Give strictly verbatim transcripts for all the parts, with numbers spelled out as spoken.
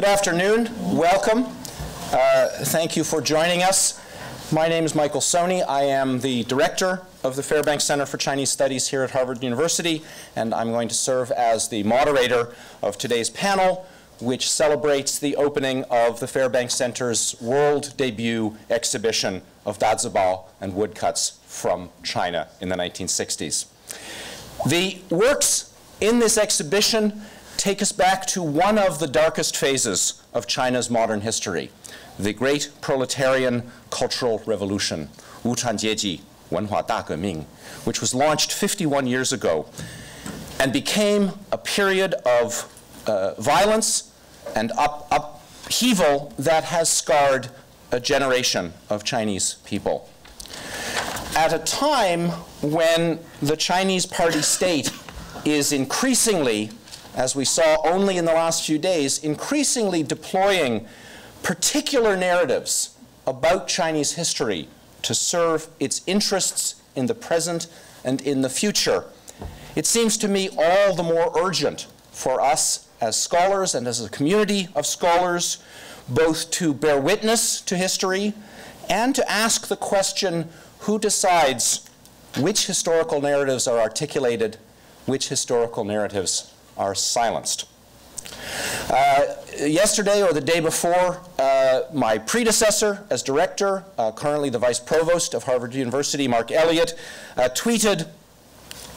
Good afternoon. Welcome. Uh, thank you for joining us. My name is Michael Szonyi. I am the director of the Fairbank Center for Chinese Studies here at Harvard University, and I'm going to serve as the moderator of today's panel, which celebrates the opening of the Fairbank Center's world debut exhibition of Dazibao and woodcuts from China in the nineteen sixties. The works in this exhibition take us back to one of the darkest phases of China's modern history, the great proletarian cultural revolution, Wuchang Jieji, Wenhua Da Geming, which was launched fifty-one years ago and became a period of Uh, violence and up, upheaval that has scarred a generation of Chinese people. At a time when the Chinese party state is increasingly, as we saw only in the last few days, increasingly deploying particular narratives about Chinese history to serve its interests in the present and in the future, it seems to me all the more urgent for us as scholars and as a community of scholars, both to bear witness to history and to ask the question, who decides which historical narratives are articulated, which historical narratives are silenced? Uh, yesterday or the day before, uh, my predecessor as director, uh, currently the vice provost of Harvard University, Mark Elliott, uh, tweeted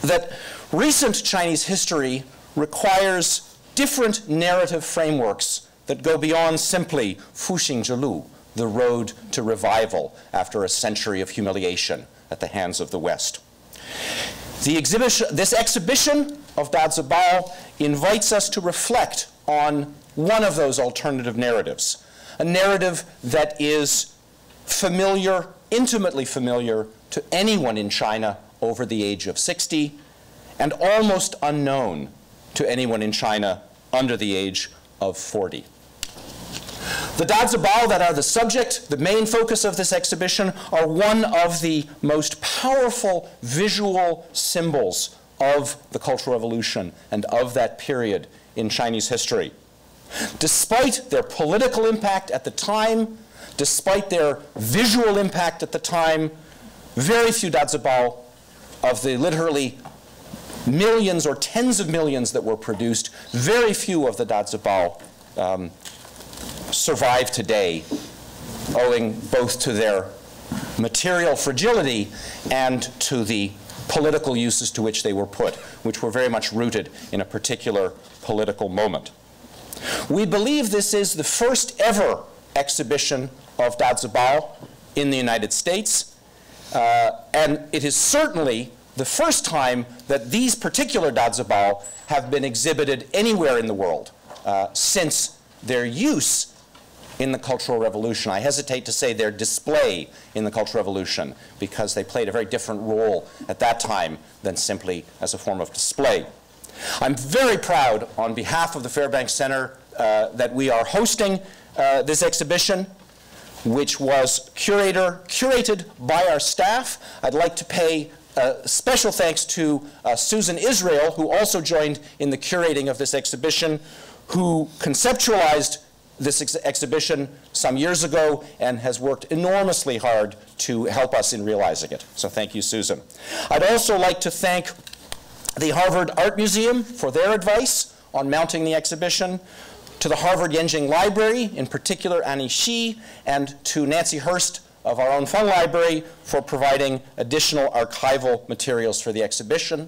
that recent Chinese history requires different narrative frameworks that go beyond simply fuxing zhi lu, the road to revival after a century of humiliation at the hands of the West. The exhibition, this exhibition of Dazibao invites us to reflect on one of those alternative narratives, a narrative that is familiar, intimately familiar to anyone in China over the age of sixty, and almost unknown to anyone in China under the age of forty. The Dazibao that are the subject, the main focus of this exhibition, are one of the most powerful visual symbols of the Cultural Revolution and of that period in Chinese history. Despite their political impact at the time, despite their visual impact at the time, very few Dazibao of the literally millions or tens of millions that were produced, very few of the Dazibao um, survive today, owing both to their material fragility and to the political uses to which they were put, which were very much rooted in a particular political moment. We believe this is the first ever exhibition of Dazibao in the United States, uh, and it is certainly the first time that these particular Dazibao have been exhibited anywhere in the world uh, since their use in the Cultural Revolution. I hesitate to say their display in the Cultural Revolution, because they played a very different role at that time than simply as a form of display. I'm very proud on behalf of the Fairbank Center uh, that we are hosting uh, this exhibition, which was curator, curated by our staff. I'd like to pay Uh, special thanks to uh, Susan Israel, who also joined in the curating of this exhibition, who conceptualized this ex exhibition some years ago and has worked enormously hard to help us in realizing it. So thank you, Susan. I'd also like to thank the Harvard Art Museum for their advice on mounting the exhibition, to the Harvard Yenching Library, in particular Annie Shi, and to Nancy Hurst of our own Fung Library for providing additional archival materials for the exhibition.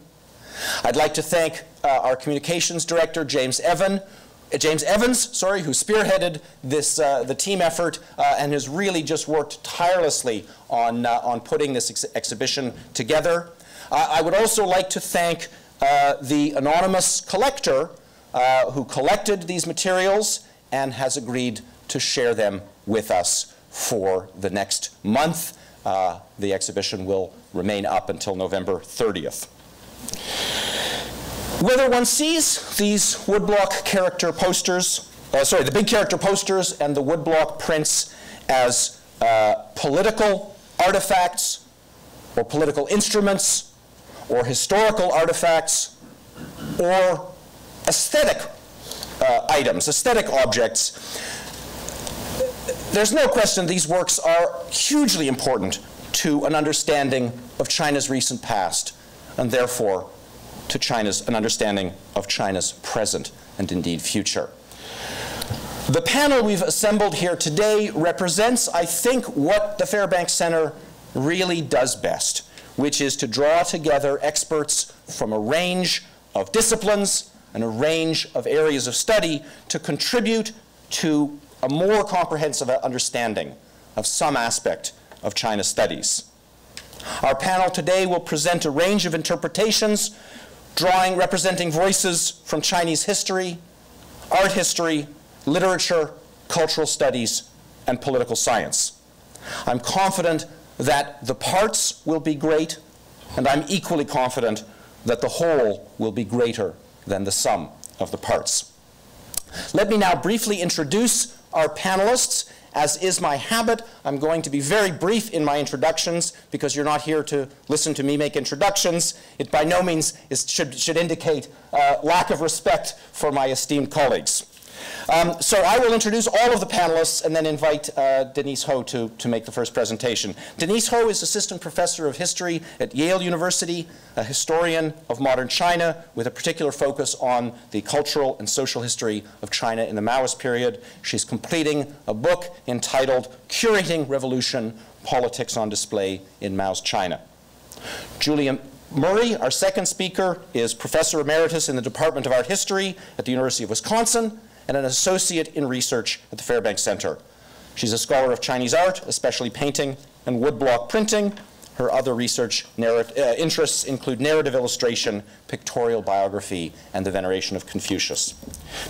I'd like to thank uh, our communications director, James Evans, uh, James Evans, sorry, who spearheaded this, uh, the team effort uh, and has really just worked tirelessly on, uh, on putting this ex exhibition together. Uh, I would also like to thank uh, the anonymous collector uh, who collected these materials and has agreed to share them with us for the next month. Uh, the exhibition will remain up until November thirtieth. Whether one sees these woodblock character posters, uh, sorry, the big character posters and the woodblock prints as uh, political artifacts or political instruments or historical artifacts or aesthetic uh, uh, items, aesthetic objects. There's no question these works are hugely important to an understanding of China's recent past, and therefore to China's, an understanding of China's present and indeed future. The panel we've assembled here today represents, I think, what the Fairbank Center really does best, which is to draw together experts from a range of disciplines and a range of areas of study to contribute to a more comprehensive understanding of some aspect of China studies. Our panel today will present a range of interpretations, drawing, representing voices from Chinese history, art history, literature, cultural studies, and political science. I'm confident that the parts will be great, and I'm equally confident that the whole will be greater than the sum of the parts. Let me now briefly introduce our panelists. As is my habit, I'm going to be very brief in my introductions, because you're not here to listen to me make introductions. It by no means is, should, should indicate uh, lack of respect for my esteemed colleagues. Um, so I will introduce all of the panelists and then invite uh, Denise Ho to, to make the first presentation. Denise Ho is Assistant Professor of History at Yale University, a historian of modern China with a particular focus on the cultural and social history of China in the Maoist period. She's completing a book entitled Curating Revolution, Politics on Display in Mao's China. Julia Murray, our second speaker, is Professor Emeritus in the Department of Art History at the University of Wisconsin, and an associate in research at the Fairbank Center. She's a scholar of Chinese art, especially painting and woodblock printing. Her other research narrat- uh, interests include narrative illustration, pictorial biography, and the veneration of Confucius.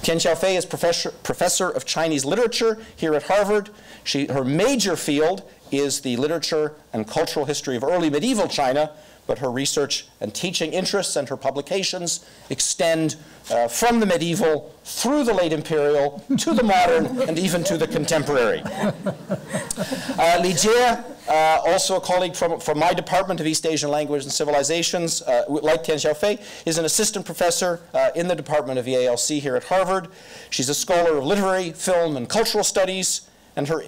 Tian Xiaofei is professor, professor of Chinese literature here at Harvard. She, her major field is the literature and cultural history of early medieval China, but her research and teaching interests and her publications extend uh, from the medieval through the late imperial to the modern and even to the contemporary. Uh, Li Jie, uh, also a colleague from, from my department of East Asian Languages and Civilizations, uh, like Tian Xiaofei, is an assistant professor uh, in the department of E A L C here at Harvard. She's a scholar of literary, film, and cultural studies, and her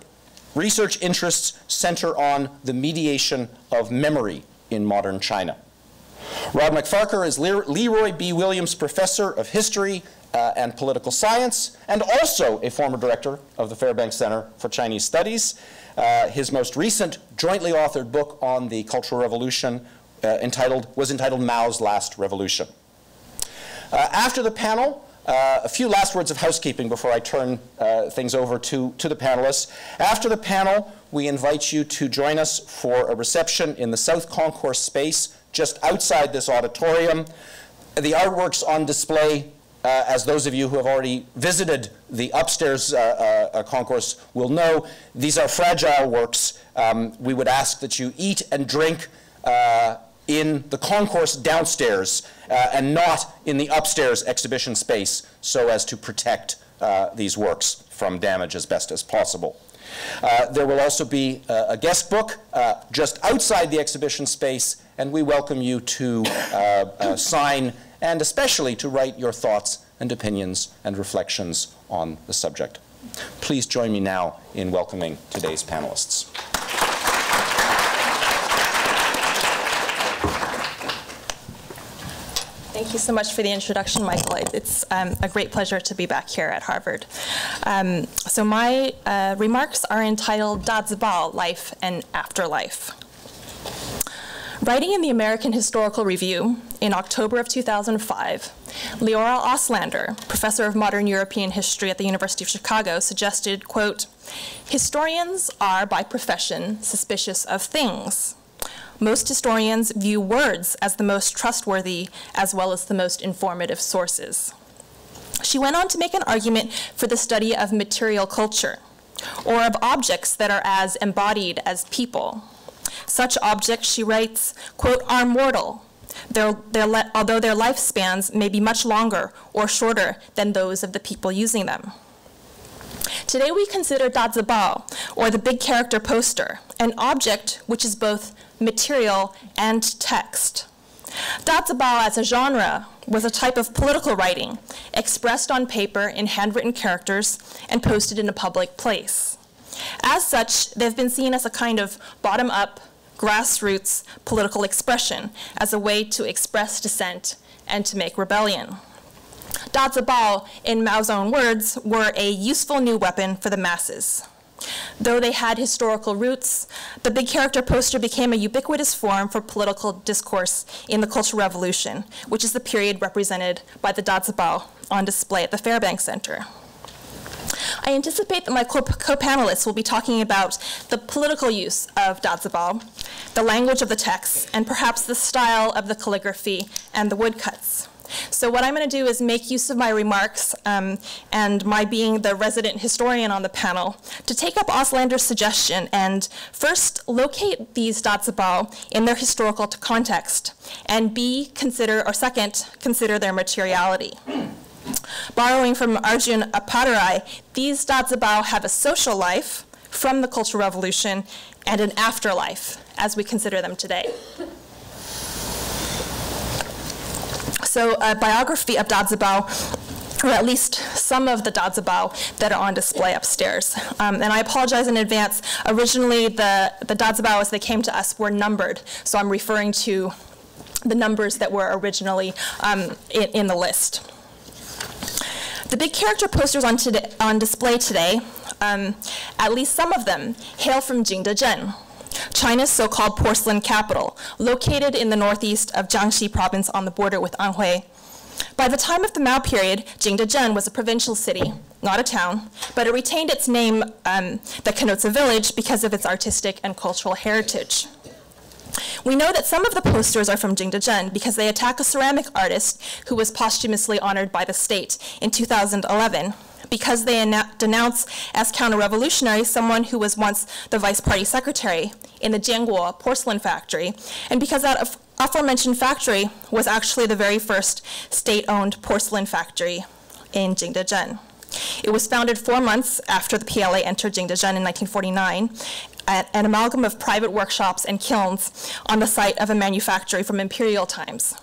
research interests center on the mediation of memory in modern China. Rod MacFarquhar is Le Leroy B. Williams Professor of History uh, and Political Science, and also a former director of the Fairbank Center for Chinese Studies. Uh, his most recent jointly authored book on the Cultural Revolution uh, entitled, was entitled Mao's Last Revolution. Uh, after the panel, Uh, a few last words of housekeeping before I turn uh, things over to, to the panelists. After the panel, we invite you to join us for a reception in the South Concourse space just outside this auditorium. The artworks on display, uh, as those of you who have already visited the upstairs uh, uh, concourse will know, these are fragile works. Um, we would ask that you eat and drink uh, in the concourse downstairs uh, and not in the upstairs exhibition space, so as to protect uh, these works from damage as best as possible. Uh, there will also be uh, a guest book uh, just outside the exhibition space, and we welcome you to uh, uh, sign and especially to write your thoughts and opinions and reflections on the subject. Please join me now in welcoming today's panelists. Thank you so much for the introduction, Michael. It's um, a great pleasure to be back here at Harvard. Um, so my uh, remarks are entitled Dazibao, Life and Afterlife. Writing in the American Historical Review in October of two thousand five, Leora Auslander, professor of modern European history at the University of Chicago, suggested, quote, "Historians are by profession suspicious of things. Most historians view words as the most trustworthy as well as the most informative sources." She went on to make an argument for the study of material culture, or of objects that are as embodied as people. Such objects, she writes, quote, "are mortal, their, their le- although their lifespans may be much longer or shorter than those of the people using them." Today we consider Dazibao, or the big character poster, an object which is both material and text. Dazibao as a genre was a type of political writing expressed on paper in handwritten characters and posted in a public place. As such, they've been seen as a kind of bottom-up, grassroots political expression as a way to express dissent and to make rebellion. Dazibao, in Mao's own words, were a useful new weapon for the masses. Though they had historical roots, the big character poster became a ubiquitous form for political discourse in the Cultural Revolution, which is the period represented by the Dazibao on display at the Fairbank Center. I anticipate that my co-panelists will be talking about the political use of Dazibao, the language of the text, and perhaps the style of the calligraphy and the woodcuts. So what I'm going to do is make use of my remarks um, and my being the resident historian on the panel to take up Auslander's suggestion and first locate these Dazibao in their historical context, and B, consider, or second, consider their materiality. Borrowing from Arjun Appadurai, these Dazibao have a social life from the Cultural Revolution and an afterlife as we consider them today. So a biography of Dazibao, or at least some of the Dazibao that are on display upstairs. Um, and I apologize in advance. Originally, the, the Dazibao as they came to us were numbered. So I'm referring to the numbers that were originally um, in, in the list. The big character posters on, today, on display today, um, at least some of them, hail from Jingdezhen, China's so-called porcelain capital, located in the northeast of Jiangxi province on the border with Anhui. By the time of the Mao period, Jingdezhen was a provincial city, not a town, but it retained its name um, that connotes a village because of its artistic and cultural heritage. We know that some of the posters are from Jingdezhen because they attack a ceramic artist who was posthumously honored by the state in two thousand eleven. Because they denounce as counter-revolutionary someone who was once the vice party secretary in the Jianguo Porcelain Factory, and because that aforementioned factory was actually the very first state-owned porcelain factory in Jingdezhen. It was founded four months after the P L A entered Jingdezhen in nineteen forty-nine, at an amalgam of private workshops and kilns on the site of a manufactory from imperial times.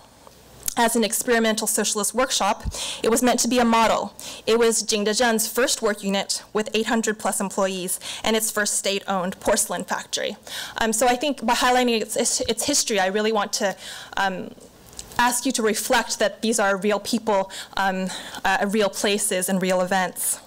As an experimental socialist workshop, it was meant to be a model. It was Jingdezhen's first work unit with eight hundred plus employees and its first state-owned porcelain factory. Um, so I think by highlighting its, its history, I really want to um, ask you to reflect that these are real people, um, uh, real places, and real events.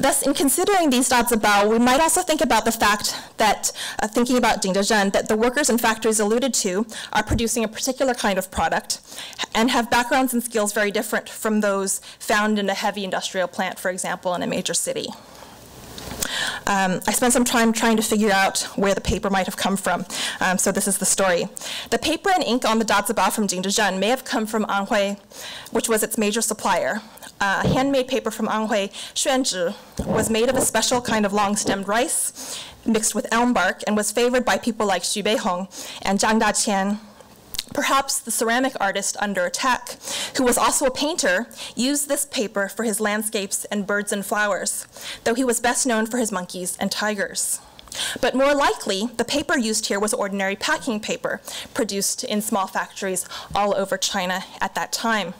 Thus, in considering these Dazibao, we might also think about the fact that, uh, thinking about Jingdezhen, that the workers and factories alluded to are producing a particular kind of product and have backgrounds and skills very different from those found in a heavy industrial plant, for example, in a major city. Um, I spent some time trying to figure out where the paper might have come from, um, so this is the story. The paper and ink on the Dazibao from Jingdezhen may have come from Anhui, which was its major supplier. Uh, handmade paper from Anhui, xuanzhi, was made of a special kind of long-stemmed rice mixed with elm bark and was favored by people like Xu Beihong and Zhang Daqian. Perhaps the ceramic artist under attack, who was also a painter, used this paper for his landscapes and birds and flowers, though he was best known for his monkeys and tigers. But more likely, the paper used here was ordinary packing paper, produced in small factories all over China at that time.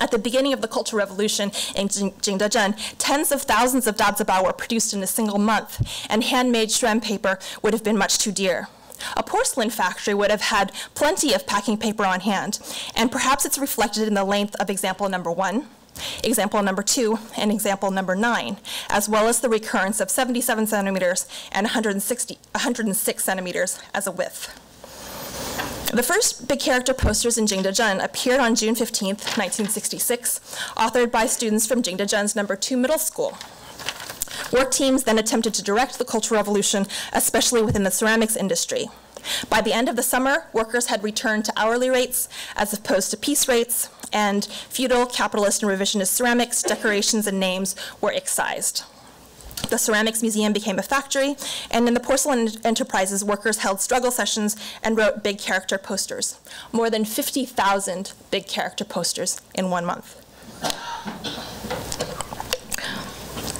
At the beginning of the Cultural Revolution in Jingdezhen, tens of thousands of Dazibao were produced in a single month, and handmade xuan paper would have been much too dear. A porcelain factory would have had plenty of packing paper on hand, and perhaps it's reflected in the length of example number one, example number two, and example number nine, as well as the recurrence of seventy-seven centimeters and one hundred six centimeters as a width. The first big character posters in Jingdezhen appeared on June fifteenth, nineteen sixty-six, authored by students from Jingdezhen's number two middle school. Work teams then attempted to direct the Cultural Revolution, especially within the ceramics industry. By the end of the summer, workers had returned to hourly rates as opposed to piece rates, and feudal, capitalist, and revisionist ceramics, decorations, and names were excised. The ceramics museum became a factory, and in the porcelain enterprises, workers held struggle sessions and wrote big character posters. More than fifty thousand big character posters in one month.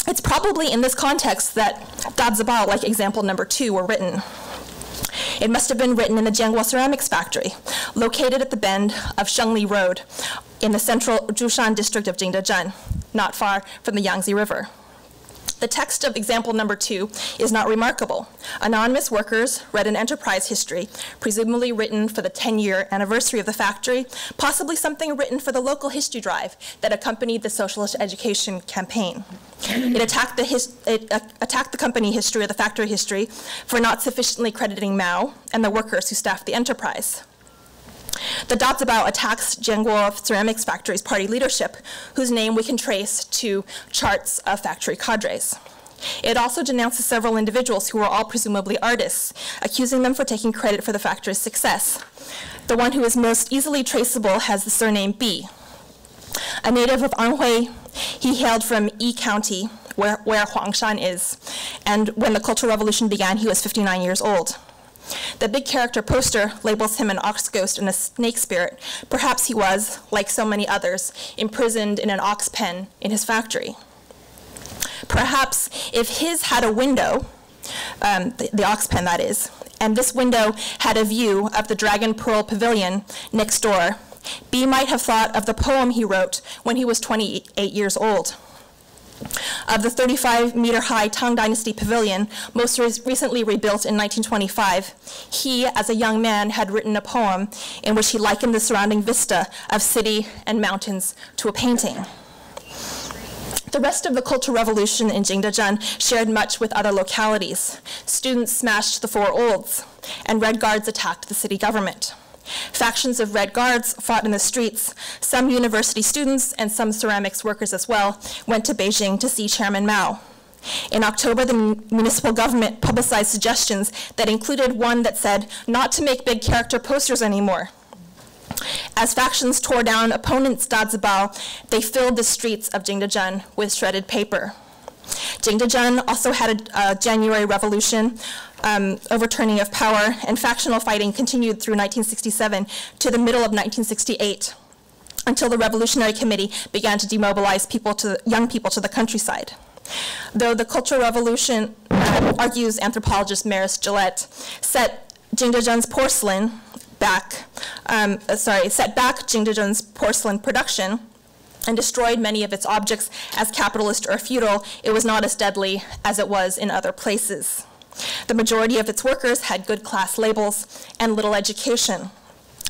It's probably in this context that Dazibao, like example number two, were written. It must have been written in the Jianguo Ceramics Factory, located at the bend of Shengli Road in the central Zhushan district of Jingdezhen, not far from the Yangtze River. The text of example number two is not remarkable. Anonymous workers read an enterprise history, presumably written for the ten-year anniversary of the factory, possibly something written for the local history drive that accompanied the socialist education campaign. It attacked the, his, it, uh, attacked the company history or the factory history for not sufficiently crediting Mao and the workers who staffed the enterprise. The Dazibao attacks Jianguo Ceramics Factory's party leadership, whose name we can trace to charts of factory cadres. It also denounces several individuals who were all presumably artists, accusing them for taking credit for the factory's success. The one who is most easily traceable has the surname Bi. A native of Anhui, he hailed from Yi County, where, where Huangshan is, and when the Cultural Revolution began, he was fifty-nine years old. The big character poster labels him an ox ghost and a snake spirit. Perhaps he was, like so many others, imprisoned in an ox pen in his factory. Perhaps if his had a window, um, the, the ox pen that is, and this window had a view of the Dragon Pearl Pavilion next door, B might have thought of the poem he wrote when he was twenty-eight years old. Of the thirty-five-meter-high Tang Dynasty Pavilion, most recently rebuilt in nineteen twenty-five, he, as a young man, had written a poem in which he likened the surrounding vista of city and mountains to a painting. The rest of the Cultural Revolution in Jingdezhen shared much with other localities. Students smashed the Four Olds, and Red Guards attacked the city government. Factions of Red Guards fought in the streets. Some university students and some ceramics workers as well went to Beijing to see Chairman Mao. In October, the municipal government publicized suggestions that included one that said not to make big character posters anymore. As factions tore down opponents' Dazibao, they filled the streets of Jingdezhen with shredded paper. Jingdezhen also had a, a January revolution, um, overturning of power, and factional fighting continued through nineteen sixty-seven to the middle of nineteen sixty-eight, until the Revolutionary Committee began to demobilize people to the, young people to the countryside. Though the Cultural Revolution, uh, argues anthropologist Maris Gillette, set Jingdezhen's porcelain back, um, sorry, set back Jingdezhen's porcelain production, and destroyed many of its objects as capitalist or feudal, it was not as deadly as it was in other places. The majority of its workers had good class labels and little education.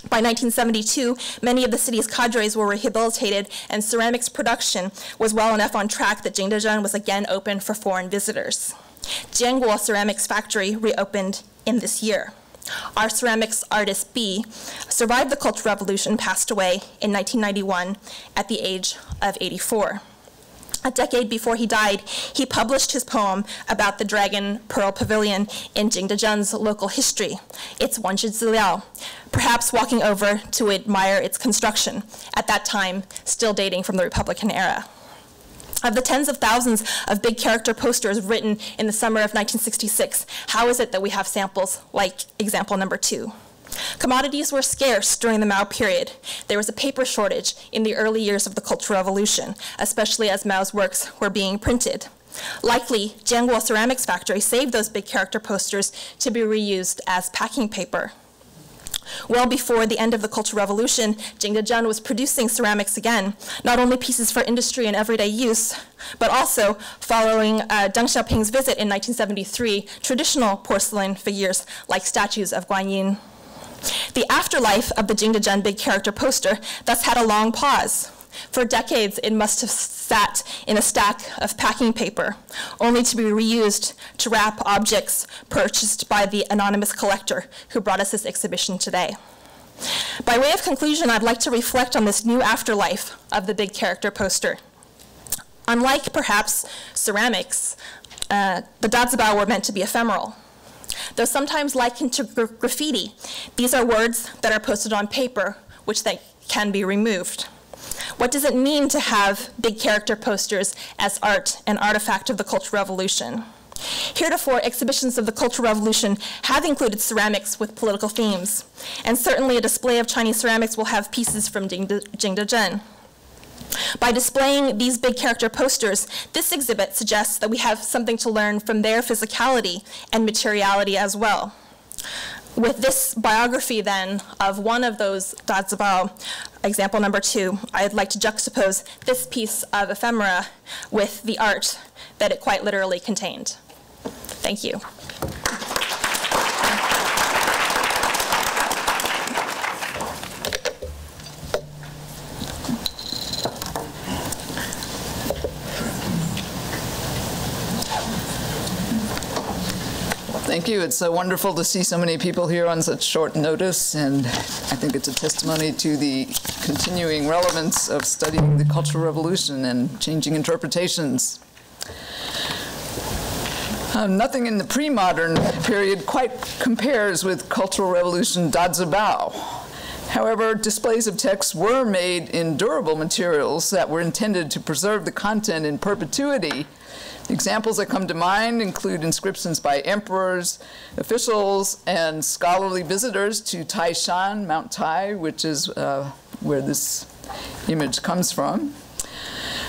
By nineteen seventy-two, many of the city's cadres were rehabilitated, and ceramics production was well enough on track that Jingdezhen was again open for foreign visitors. Jianguo Ceramics Factory reopened in this year. Our ceramics artist, B, survived the Cultural Revolution and passed away in nineteen ninety-one at the age of eighty-four. A decade before he died, he published his poem about the Dragon Pearl Pavilion in Jingdezhen's local history, its Wanshi Ziliao, perhaps walking over to admire its construction, at that time still dating from the Republican era. Of the tens of thousands of big character posters written in the summer of nineteen sixty-six, how is it that we have samples like example number two? Commodities were scarce during the Mao period. There was a paper shortage in the early years of the Cultural Revolution, especially as Mao's works were being printed. Likely, Jianguo Ceramics Factory saved those big character posters to be reused as packing paper. Well before the end of the Cultural Revolution, Jingdezhen was producing ceramics again, not only pieces for industry and everyday use, but also, following uh, Deng Xiaoping's visit in nineteen seventy-three, traditional porcelain figures like statues of Guanyin. The afterlife of the Jingdezhen big character poster thus had a long pause. For decades, it must have sat in a stack of packing paper, only to be reused to wrap objects purchased by the anonymous collector who brought us this exhibition today. By way of conclusion, I'd like to reflect on this new afterlife of the big character poster. Unlike, perhaps, ceramics, uh, the Dazibao were meant to be ephemeral. Though sometimes likened to gr graffiti, these are words that are posted on paper, which they can be removed. What does it mean to have big character posters as art, an artifact of the Cultural Revolution? Heretofore, exhibitions of the Cultural Revolution have included ceramics with political themes, and certainly a display of Chinese ceramics will have pieces from Jingdezhen. By displaying these big character posters, this exhibit suggests that we have something to learn from their physicality and materiality as well. with this biography then of one of those Dazibao, example number two, I'd like to juxtapose this piece of ephemera with the art that it quite literally contained. Thank you. Thank you. It's so wonderful to see so many people here on such short notice, and I think it's a testimony to the continuing relevance of studying the Cultural Revolution and changing interpretations. Um, nothing in the pre-modern period quite compares with Cultural Revolution Dazibao. However, displays of texts were made in durable materials that were intended to preserve the content in perpetuity. Examples that come to mind include inscriptions by emperors, officials, and scholarly visitors to Taishan, Mount Tai, which is uh, where this image comes from.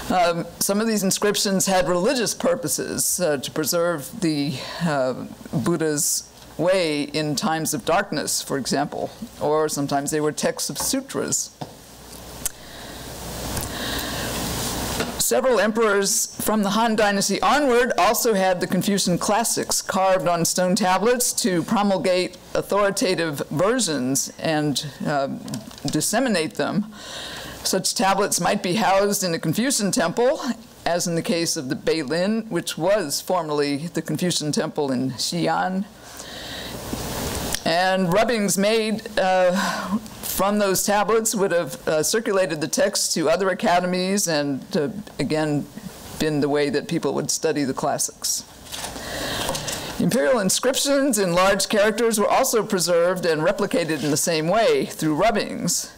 Um, some of these inscriptions had religious purposes uh, to preserve the uh, Buddha's way in times of darkness, for example, or sometimes they were texts of sutras. Several emperors from the Han Dynasty onward also had the Confucian classics carved on stone tablets to promulgate authoritative versions and uh, disseminate them. Such tablets might be housed in a Confucian temple, as in the case of the Beilin, which was formerly the Confucian temple in Xi'an. And rubbings made uh, from those tablets would have uh, circulated the text to other academies and, uh, again, been the way that people would study the classics. Imperial inscriptions in large characters were also preserved and replicated in the same way through rubbings.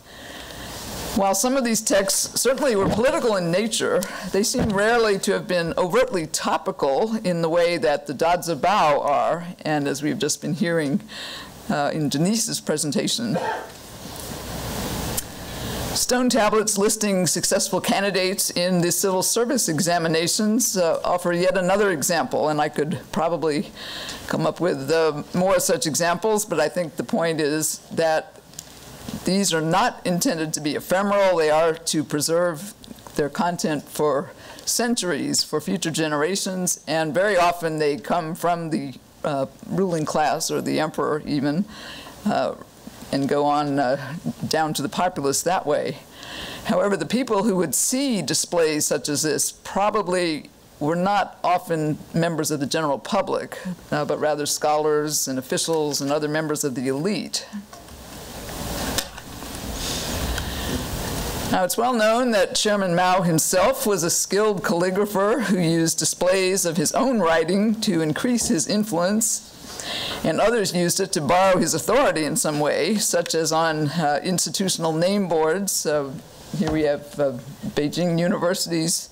While some of these texts certainly were political in nature, they seem rarely to have been overtly topical in the way that the Dazibao are, and as we've just been hearing uh, in Denise's presentation. Stone tablets listing successful candidates in the civil service examinations uh, offer yet another example, and I could probably come up with uh, more such examples, but I think the point is that these are not intended to be ephemeral. They are to preserve their content for centuries, for future generations, and very often they come from the uh, ruling class or the emperor even, uh, and go on uh, down to the populace that way. However, the people who would see displays such as this probably were not often members of the general public, uh, but rather scholars and officials and other members of the elite. Now, it's well known that Chairman Mao himself was a skilled calligrapher who used displays of his own writing to increase his influence, and others used it to borrow his authority in some way, such as on uh, institutional name boards. Uh, here we have uh, Beijing University's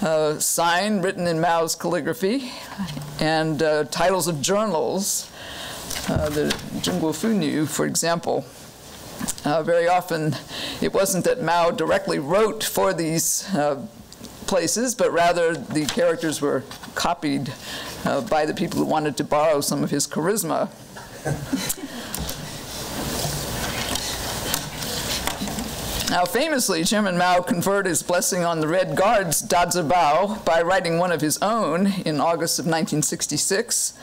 uh, sign written in Mao's calligraphy, and uh, titles of journals, uh, the Jingguo Funyu, for example. Uh, very often, it wasn't that Mao directly wrote for these uh, places, but rather the characters were copied uh, by the people who wanted to borrow some of his charisma. Now, famously, Chairman Mao conferred his blessing on the Red Guard's Dazibao by writing one of his own in August of nineteen sixty-six.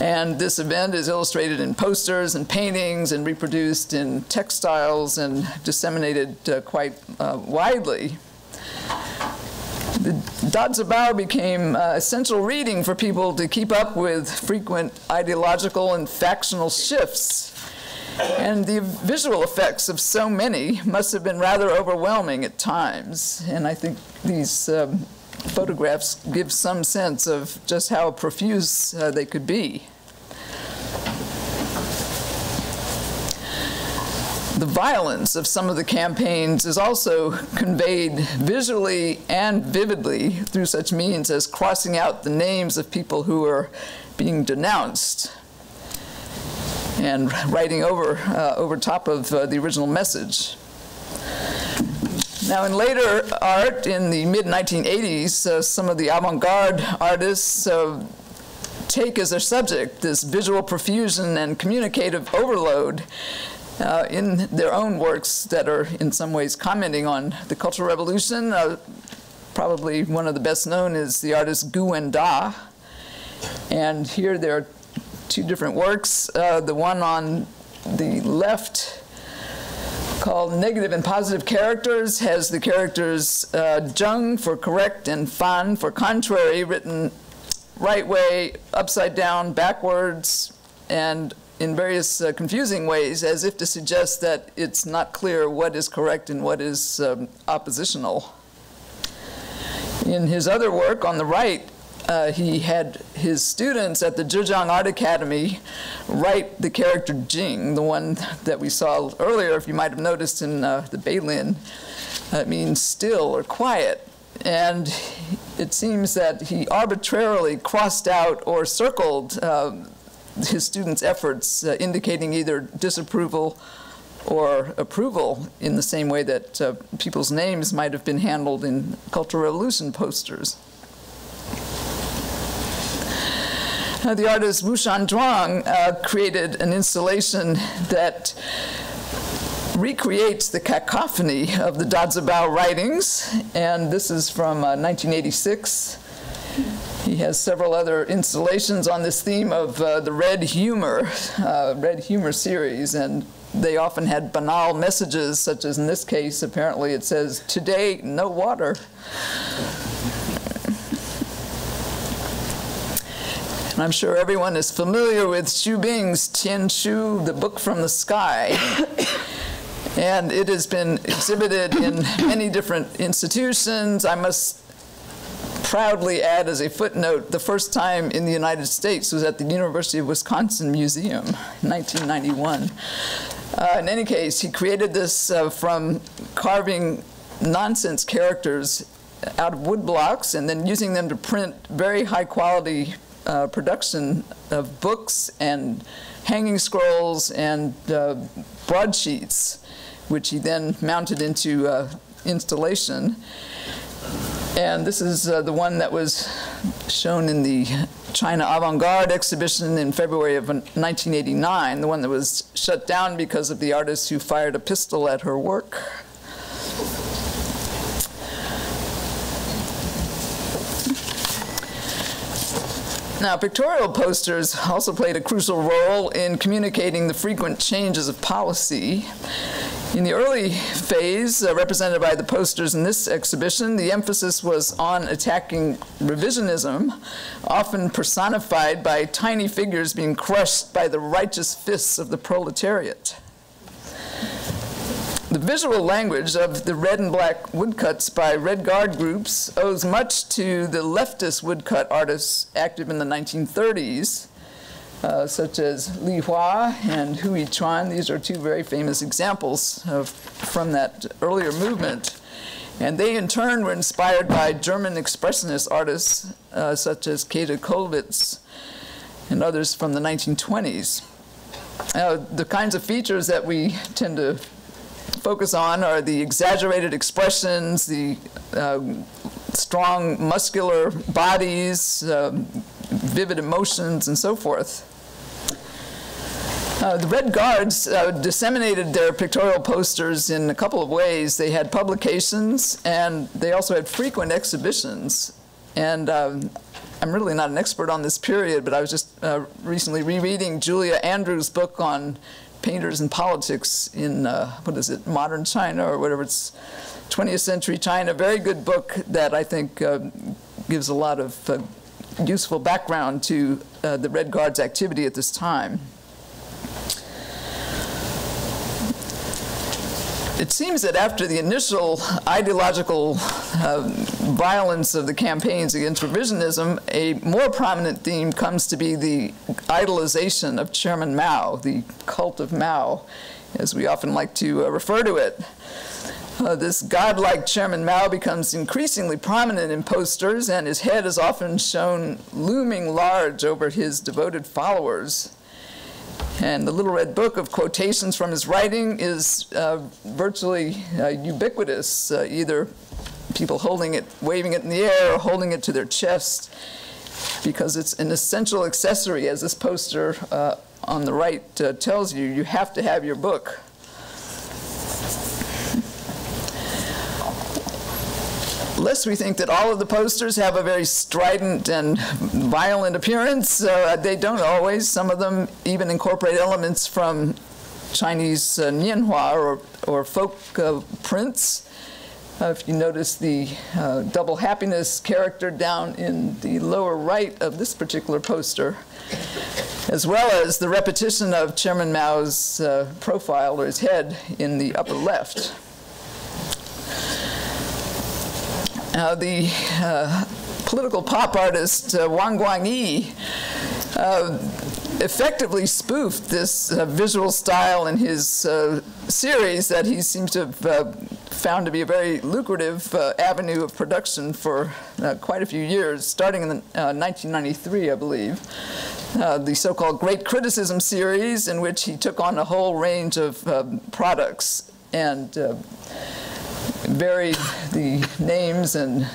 And this event is illustrated in posters and paintings and reproduced in textiles and disseminated uh, quite uh, widely. The Dazibao became uh, essential reading for people to keep up with frequent ideological and factional shifts. And the visual effects of so many must have been rather overwhelming at times. And I think these um, photographs give some sense of just how profuse uh, they could be. The violence of some of the campaigns is also conveyed visually and vividly through such means as crossing out the names of people who are being denounced and writing over, uh, over top of uh, the original message. Now, in later art, in the mid nineteen eighties, uh, some of the avant-garde artists uh, take as their subject this visual profusion and communicative overload uh, in their own works that are in some ways commenting on the Cultural Revolution. Uh, probably one of the best known is the artist Guwen Da. And here there are two different works. Uh, the one on the left, called Negative and Positive Characters, has the characters uh, Zheng for correct and Fan for contrary written right way, upside down, backwards, and in various uh, confusing ways, as if to suggest that it's not clear what is correct and what is um, oppositional. In his other work on the right, Uh, he had his students at the Zhejiang Art Academy write the character Jing, the one that we saw earlier, if you might have noticed in uh, the Beilin. Uh, it means still or quiet. And it seems that he arbitrarily crossed out or circled uh, his students' efforts, uh, indicating either disapproval or approval, in the same way that uh, people's names might have been handled in Cultural Revolution posters. Uh, the artist Wuchang Zhuang uh, created an installation that recreates the cacophony of the Dazibao writings, and this is from uh, nineteen eighty-six. He has several other installations on this theme of uh, the Red Humor, uh, Red Humor series, and they often had banal messages, such as in this case, apparently it says, "Today, no water." And I'm sure everyone is familiar with Xu Bing's Tian Shu, The Book from the Sky. And it has been exhibited in many different institutions. I must proudly add as a footnote, the first time in the United States was at the University of Wisconsin Museum in nineteen ninety-one. Uh, in any case, he created this uh, from carving nonsense characters out of wood blocks and then using them to print very high quality Uh, production of books and hanging scrolls and uh, broadsheets, which he then mounted into uh, installation. And this is uh, the one that was shown in the China Avant-Garde exhibition in February of nineteen eighty-nine, the one that was shut down because of the artist who fired a pistol at her work. Now, pictorial posters also played a crucial role in communicating the frequent changes of policy. In the early phase, uh, represented by the posters in this exhibition, the emphasis was on attacking revisionism, often personified by tiny figures being crushed by the righteous fists of the proletariat. The visual language of the red and black woodcuts by Red Guard groups owes much to the leftist woodcut artists active in the nineteen thirties, uh, such as Li Hua and Hui Chuan. These are two very famous examples of, from that earlier movement. And they, in turn, were inspired by German expressionist artists, uh, such as Käthe Kollwitz and others from the nineteen twenties. Uh, the kinds of features that we tend to focus on are the exaggerated expressions, the uh, strong muscular bodies, uh, vivid emotions, and so forth. Uh, the Red Guards uh, disseminated their pictorial posters in a couple of ways. They had publications, and they also had frequent exhibitions. And um, I'm really not an expert on this period, but I was just uh, recently rereading Julia Andrews' book on painters and politics in, uh, what is it, modern China or whatever, it's twentieth century China. Very good book that I think uh, gives a lot of uh, useful background to uh, the Red Guard's activity at this time. It seems that after the initial ideological uh, violence of the campaigns against revisionism, a more prominent theme comes to be the idolization of Chairman Mao, the cult of Mao, as we often like to uh, refer to it. Uh, this godlike Chairman Mao becomes increasingly prominent in posters, and his head is often shown looming large over his devoted followers. And the Little Red Book of quotations from his writing is uh, virtually uh, ubiquitous, uh, either people holding it, waving it in the air, or holding it to their chest. because it's an essential accessory, as this poster uh, on the right uh, tells you. You have to have your book. Lest we think that all of the posters have a very strident and violent appearance. Uh, they don't always. Some of them even incorporate elements from Chinese uh, nianhua or, or folk uh, prints. Uh, if you notice the uh, double happiness character down in the lower right of this particular poster, as well as the repetition of Chairman Mao's uh, profile or his head in the upper left. Now, the uh, political pop artist uh, Wang Guangyi uh, effectively spoofed this uh, visual style in his uh, series that he seems to have uh, found to be a very lucrative uh, avenue of production for uh, quite a few years, starting in the, uh, nineteen ninety-three, I believe. Uh, the so-called Great Criticism series, in which he took on a whole range of uh, products and uh, varied the names and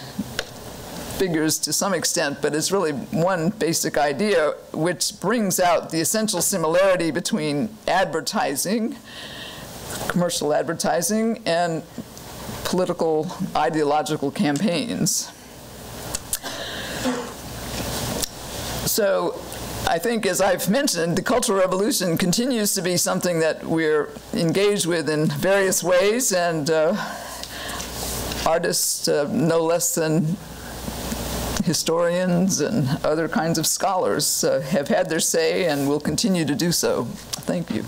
figures to some extent, but it's really one basic idea, which brings out the essential similarity between advertising, commercial advertising, and political ideological campaigns. So I think, as I've mentioned, the Cultural Revolution continues to be something that we're engaged with in various ways, and uh, artists, uh, no less than historians and other kinds of scholars, uh, have had their say and will continue to do so. Thank you.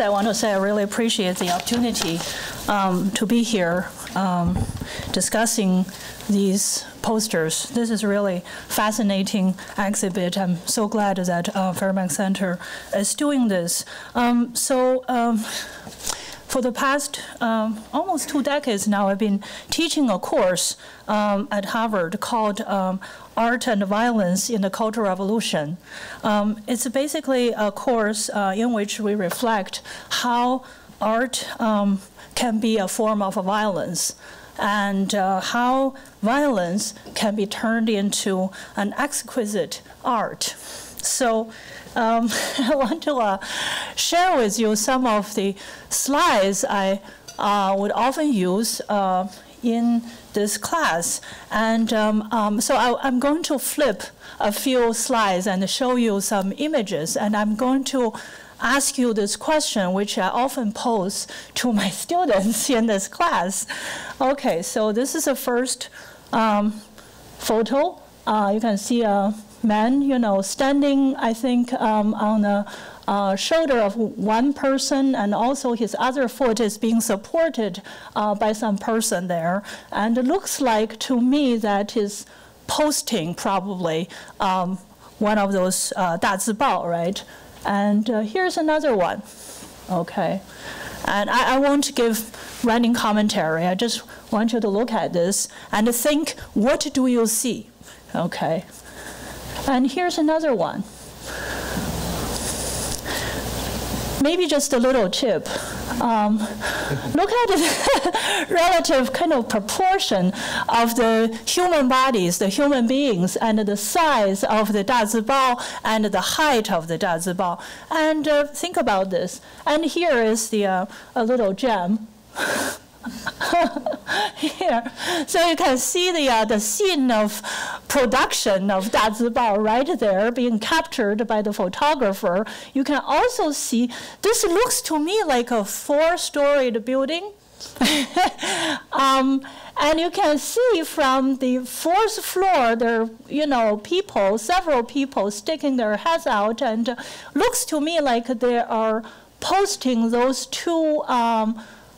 I want to say I really appreciate the opportunity um, to be here um, discussing these posters. This is really fascinating exhibit. I'm so glad that uh, Fairbank Center is doing this. Um, so um, for the past um, almost two decades now, I've been teaching a course um, at Harvard called um, Art and Violence in the Cultural Revolution. Um, it's basically a course uh, in which we reflect how art um, can be a form of violence, and uh, how violence can be turned into an exquisite art. So um, I want to uh, share with you some of the slides I uh, would often use uh, in this class. And um, um, so I, I'm going to flip a few slides and show you some images. And I'm going to ask you this question, which I often pose to my students in this class. OK, so this is the first um, photo. Uh, you can see a man, you know, standing, I think, um, on a Uh, shoulder of one person, and also his other foot is being supported uh, by some person there. And it looks like to me that is posting probably um, one of those uh, Dazibao, right? And uh, here's another one, okay? And I, I won't give running commentary. I just want you to look at this and think, what do you see, okay? And here's another one. Maybe just a little chip. Um, look at the relative kind of proportion of the human bodies, the human beings, and the size of the Dazibao and the height of the Dazibao. And uh, think about this. And here is the uh, a little gem. Here, so you can see the uh, the scene of production of Dazibao right there being captured by the photographer. You can also see this looks to me like a four-storied building. um, and you can see from the fourth floor there, you know, people, several people sticking their heads out, and uh, looks to me like they are posting those two. Um,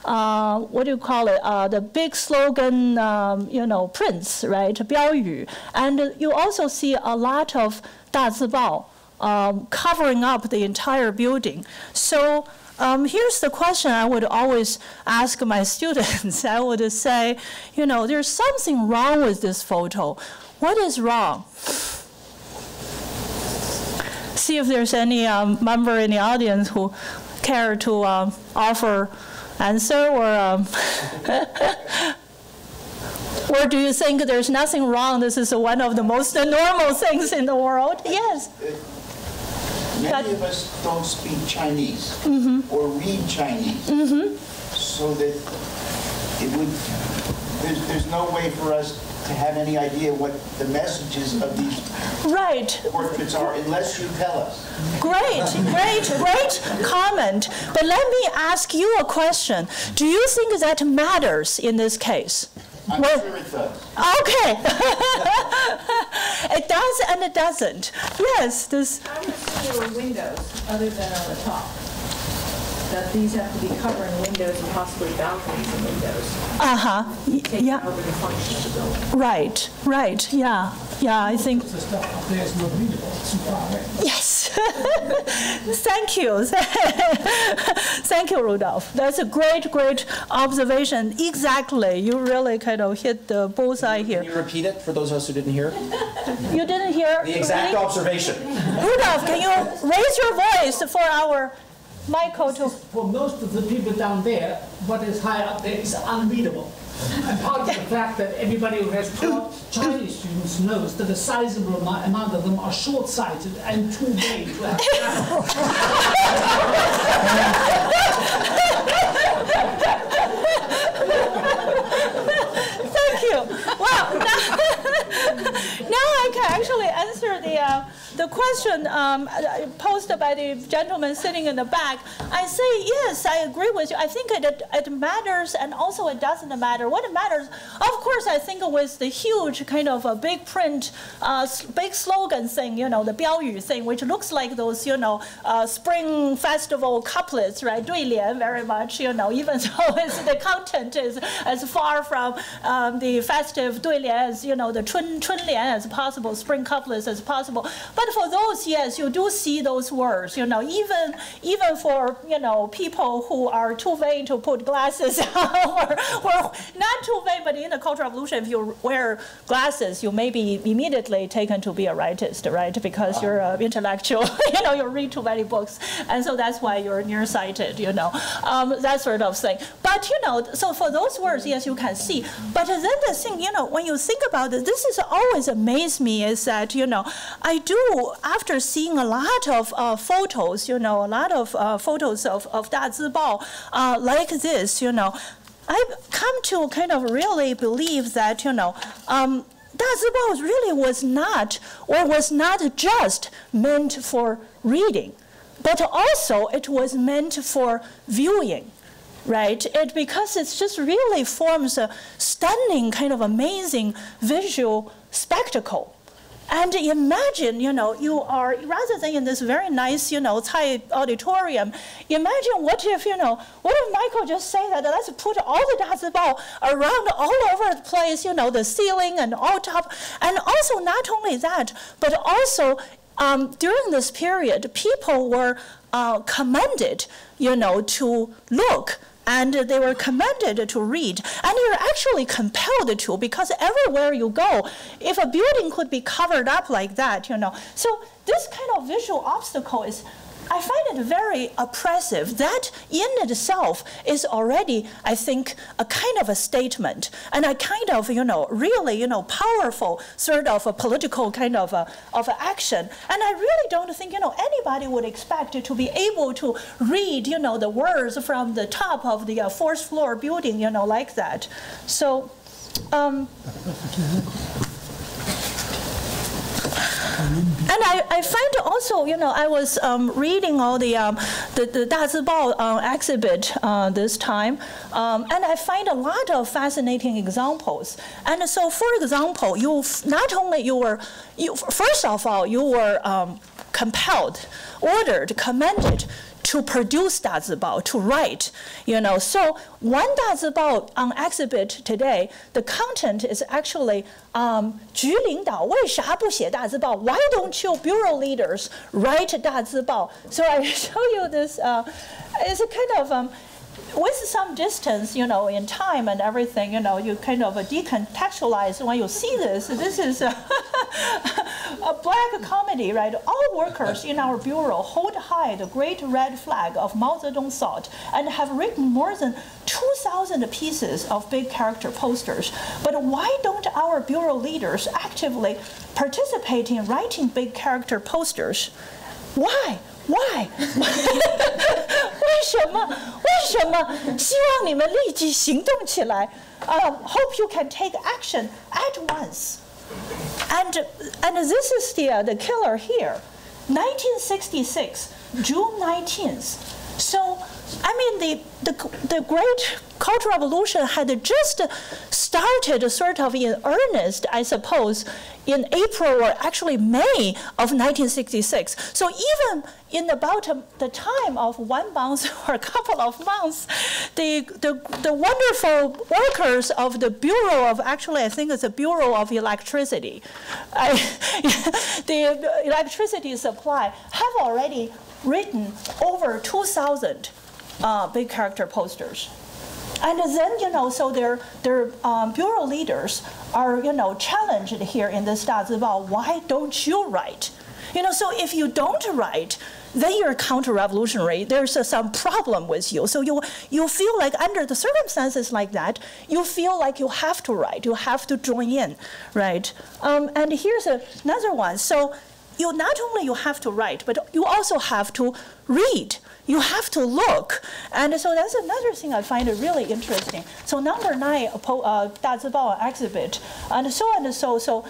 Uh, what do you call it? Uh, the big slogan, um, you know, prints, right? 标语. And uh, you also see a lot of Dazibao um, covering up the entire building. So um, here's the question I would always ask my students. I would say, you know, there's something wrong with this photo. What is wrong? See if there's any um, member in the audience who care to um, offer answer, or um, or do you think there's nothing wrong? This is one of the most normal things in the world. Yes. Uh, many but, of us don't speak Chinese mm-hmm. or read Chinese, mm-hmm. so that it would. There's, there's no way for us to have any idea what the messages of these right. portraits are, unless you tell us. Great, great, great comment. But let me ask you a question. Do you think that matters in this case? I'm well, sure it does. Okay. It does and it doesn't. Yes. This. How much there were windows other than on the top? That these have to be covering windows and possibly balconies and windows. Uh-huh. Yeah. Over the function of the building. Right, right, yeah. Yeah, I think. Yes. Thank you. Thank you, Rudolph. That's a great, great observation. Exactly. You really kind of hit the bullseye here. Can you repeat it for those of us who didn't hear? You didn't hear? The exact really? observation. Rudolph, can you raise your voice for our Michael to for most of the people down there, what is high up there is unreadable. And part of the fact that everybody who has taught Chinese students knows that a sizable amount of them are short-sighted and too vague to have. Thank you. Wow. Now, now I can actually answer the. Uh, The question um, posed by the gentleman sitting in the back, I say, yes, I agree with you. I think it, it matters, and also it doesn't matter. What matters, of course, I think with the huge kind of a big print, uh, big slogan thing, you know, the biaoyu thing, which looks like those, you know, uh, spring festival couplets, right? Duilian very much, you know, even though it's, the content is as far from um, the festive duilian as, you know, the chun, chunlian as possible, spring couplets as possible. But But for those, yes, you do see those words, you know, even even for, you know, people who are too vain to put glasses on, or, or not too vain, but in the Cultural Revolution, if you wear glasses, you may be immediately taken to be a rightist, right? Because you're an intellectual, you know, you read too many books, and so that's why you're nearsighted, you know, um, that sort of thing. But, you know, so for those words, yes, you can see. But then the thing, you know, when you think about it, this is always amazed me is that, you know, I do after seeing a lot of uh, photos, you know, a lot of uh, photos of, of Dazibao uh, like this, you know, I've come to kind of really believe that, you know, um, Dazibao really was not, or was not just meant for reading, but also it was meant for viewing. Right, it, because it just really forms a stunning, kind of amazing visual spectacle. And imagine, you know, you are, rather than in this very nice, you know, Thai auditorium, imagine what if, you know, what if Michael just said that, let's put all the Dazibao around all over the place, you know, the ceiling and all top. And also not only that, but also um, during this period, people were uh, commanded, you know, to look. And they were commanded to read. And you're actually compelled to, because everywhere you go, if a building could be covered up like that, you know. So this kind of visual obstacle is, I find it very oppressive. That in itself is already, I think, a kind of a statement. And a kind of, you know, really, you know, powerful sort of a political kind of, a, of a action. And I really don't think, you know, anybody would expect to be able to read, you know, the words from the top of the uh, fourth floor building, you know, like that. So, um, and I, I find also, you know, I was um, reading all the um, the, the Dazibao uh, exhibit uh, this time, um, and I find a lot of fascinating examples. And so, for example, you not only you were, you, first of all, you were um, compelled, ordered, commanded to produce Dazibao, to write, you know. So one Dazibao on exhibit today, the content is actually, um, 局领导为啥不写大字报? Why don't you bureau leaders write 大字报? So I show you this, uh, it's a kind of, um, with some distance, you know, in time and everything, you know, you kind of decontextualize when you see this. This is a, a black comedy, right? All workers in our bureau hold high the great red flag of Mao Zedong's thought and have written more than two thousand pieces of big character posters. But why don't our bureau leaders actively participate in writing big character posters? Why? Why? 为什么？为什么？希望你们立即行动起来。Um, hope you can take action at once. And and this is the uh, the killer here. nineteen sixty-six, June nineteenth. So I mean the the the great Cultural Revolution had just started sort of in earnest, I suppose, in April or actually May of nineteen sixty-six. So even in about the time of one month or a couple of months, the, the, the wonderful workers of the Bureau of, actually I think it's the Bureau of Electricity, I, the electricity supply, have already written over two thousand uh, big character posters. And then, you know, so their, their um, bureau leaders are, you know, challenged here in this Dazibao. Why don't you write? You know, so if you don't write, then you're counter-revolutionary. There's uh, some problem with you. So you, you feel like under the circumstances like that, you feel like you have to write. You have to join in, right? Um, and here's a, another one. So you not only you have to write, but you also have to read. You have to look. And so that's another thing I find really interesting. So number nine, uh, Dazibao exhibit, and so and so, so,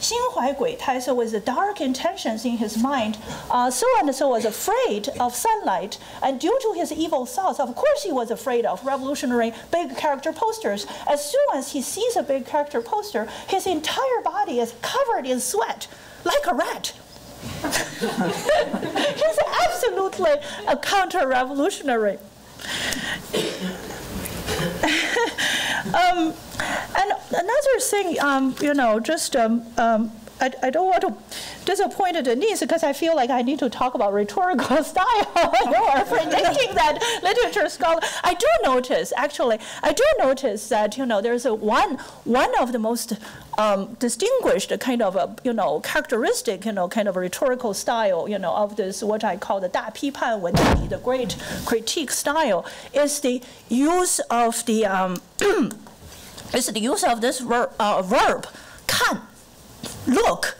so with the dark intentions in his mind, uh, so and so was afraid of sunlight, and due to his evil thoughts, of course he was afraid of revolutionary big character posters. As soon as he sees a big character poster, his entire body is covered in sweat, like a rat. He's absolutely a counter-revolutionary. um, and another thing, um, you know, just um, um, I, I don't want to disappoint Denise because I feel like I need to talk about rhetorical style or predicting that literature scholar. I do notice, actually, I do notice that, you know, there's a one, one of the most Um, distinguished kind of a, you know, characteristic, you know, kind of a rhetorical style, you know, of this what I call the 大批判文体, the great critique style, is the use of the um, is the use of this ver uh, verb 看, look.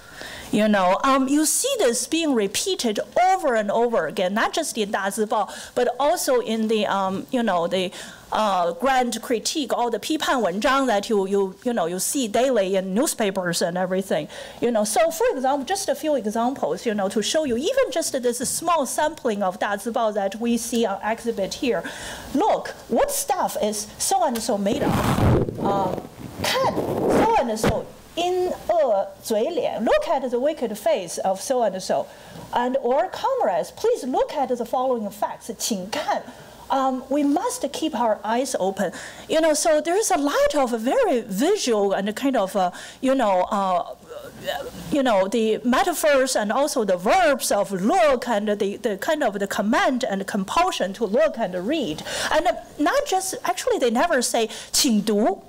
You know, um, you see this being repeated over and over again, not just in Dazibao, but also in the, um, you know, the uh, grand critique, all the 批判文章 that you, you, you know, you see daily in newspapers and everything. You know, so for example, just a few examples, you know, to show you even just this small sampling of Dazibao that we see on exhibit here. Look, what stuff is so and so made of? Uh, can so and so. In a 嘴脸, look at the wicked face of so and so, and or comrades, please look at the following facts. 请看, um, we must keep our eyes open. You know, so there is a lot of very visual and kind of, uh, you know, uh, you know, the metaphors and also the verbs of look and the, the kind of the command and compulsion to look and read, and not just actually they never say 请读,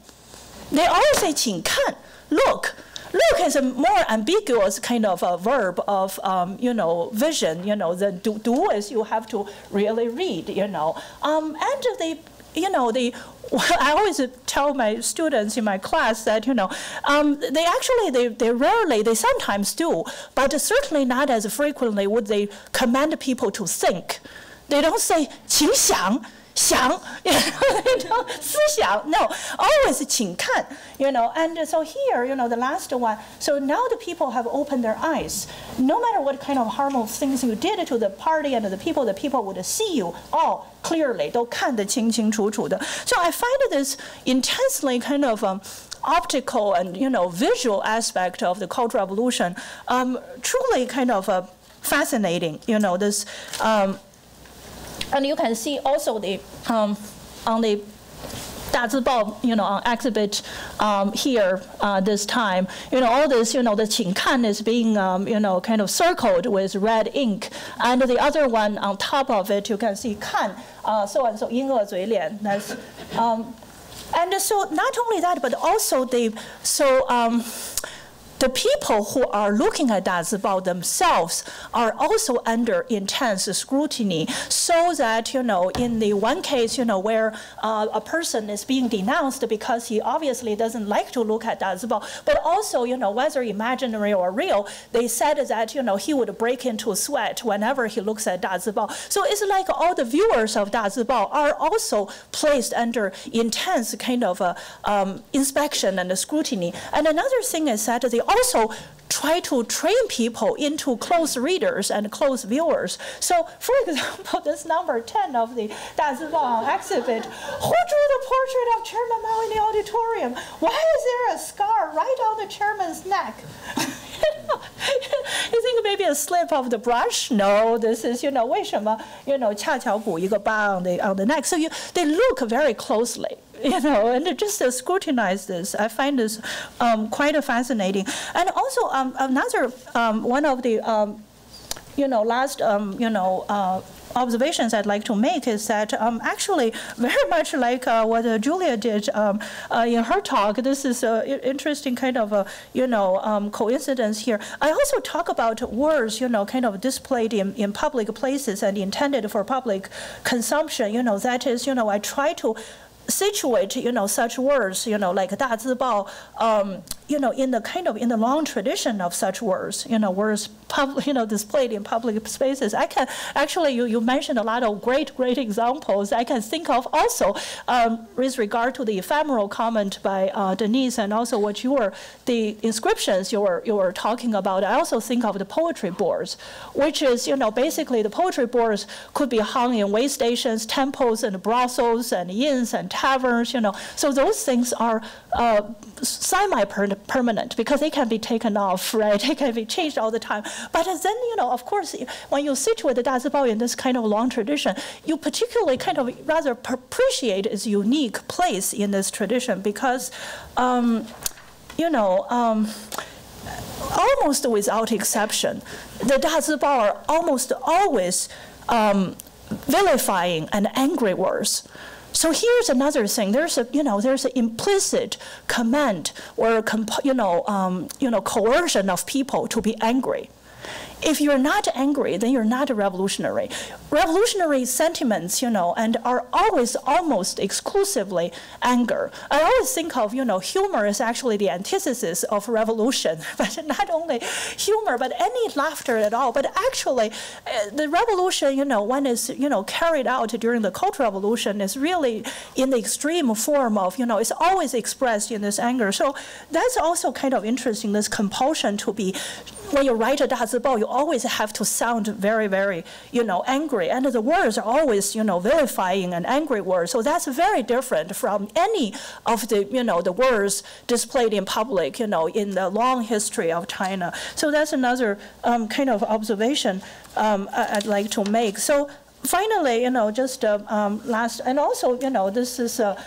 they always say 请看. Look, look is a more ambiguous kind of a verb of, um, you know, vision, you know, the do, do is you have to really read, you know. Um, and they, you know, they, I always tell my students in my class that, you know, um, they actually, they, they rarely, they sometimes do, but certainly not as frequently would they command people to think. They don't say, 请想. 想, you know, they don't, 思想, no, always 请看, you know, and so here, you know, the last one, so now the people have opened their eyes. No matter what kind of harmful things you did to the party and the people, the people would see you all clearly, 都看得清清楚楚的. So I find this intensely kind of um, optical and, you know, visual aspect of the Cultural Revolution um, truly kind of uh, fascinating, you know, this um, And you can see also the um, on the Dazibao, you know, on exhibit um, here uh, this time. You know, all this, you know, the Qingkan is being, um, you know, kind of circled with red ink. And the other one on top of it, you can see Kan, uh, so and so, Ying E Zui Lian. That's, um, and so not only that, but also the, so, um, the people who are looking at Dazibao themselves are also under intense scrutiny, so that, you know, in the one case, you know, where uh, a person is being denounced because he obviously doesn't like to look at Dazibao, but also, you know, whether imaginary or real, they said that, you know, he would break into sweat whenever he looks at Dazibao. So it's like all the viewers of Dazibao are also placed under intense kind of uh, um, inspection and scrutiny. And another thing is that the also try to train people into close readers and close viewers. So, for example, this number ten of the Dazibao exhibit, who drew the portrait of Chairman Mao in the auditorium? Why is there a scar right on the chairman's neck? You think maybe a slip of the brush? No, this is, you know, 为什么, you know, 恰巧补一个疤 on the, on the neck. So you, they look very closely, you know, and just to scrutinize this. I find this um, quite fascinating. And also um, another um, one of the, um, you know, last, um, you know, uh, observations I'd like to make is that um, actually very much like uh, what uh, Julia did um, uh, in her talk. This is an interesting kind of a, you know, um, coincidence here. I also talk about words, you know, kind of displayed in, in public places and intended for public consumption. You know, that is, you know, I try to situate, you know, such words, you know, like Dazibao, um, you know, in the kind of, in the long tradition of such words, you know, words, pub, you know, displayed in public spaces. I can, actually, you, you mentioned a lot of great, great examples. I can think of also um, with regard to the ephemeral comment by uh, Denise and also what you were, the inscriptions you were, you were talking about. I also think of the poetry boards, which is, you know, basically the poetry boards could be hung in way stations, temples, and brothels, and inns, and taverns, you know. So those things are uh, semi-permanent because they can be taken off, right? They can be changed all the time. But then, you know, of course, when you situate the Dazibao in this kind of long tradition, you particularly kind of rather appreciate its unique place in this tradition because, um, you know, um, almost without exception, the Dazibao are almost always um, vilifying and angry words. So here's another thing. There's a, you know, there's an implicit command or comp you know, um, you know, coercion of people to be angry. If you're not angry, then you're not a revolutionary. Revolutionary sentiments, you know, and are always almost exclusively anger. I always think of, you know, humor is actually the antithesis of revolution, but not only humor, but any laughter at all. But actually, uh, the revolution, you know, when it's, you know, carried out during the Cultural Revolution is really in the extreme form of, you know, it's always expressed in this anger. So that's also kind of interesting, this compulsion to be, when you write a Dazibao, you always have to sound very, very, you know, angry. And the words are always, you know, vilifying and angry words. So that's very different from any of the, you know, the words displayed in public, you know, in the long history of China. So that's another um, kind of observation um, I'd like to make. So finally, you know, just uh, um, last, and also, you know, this is a,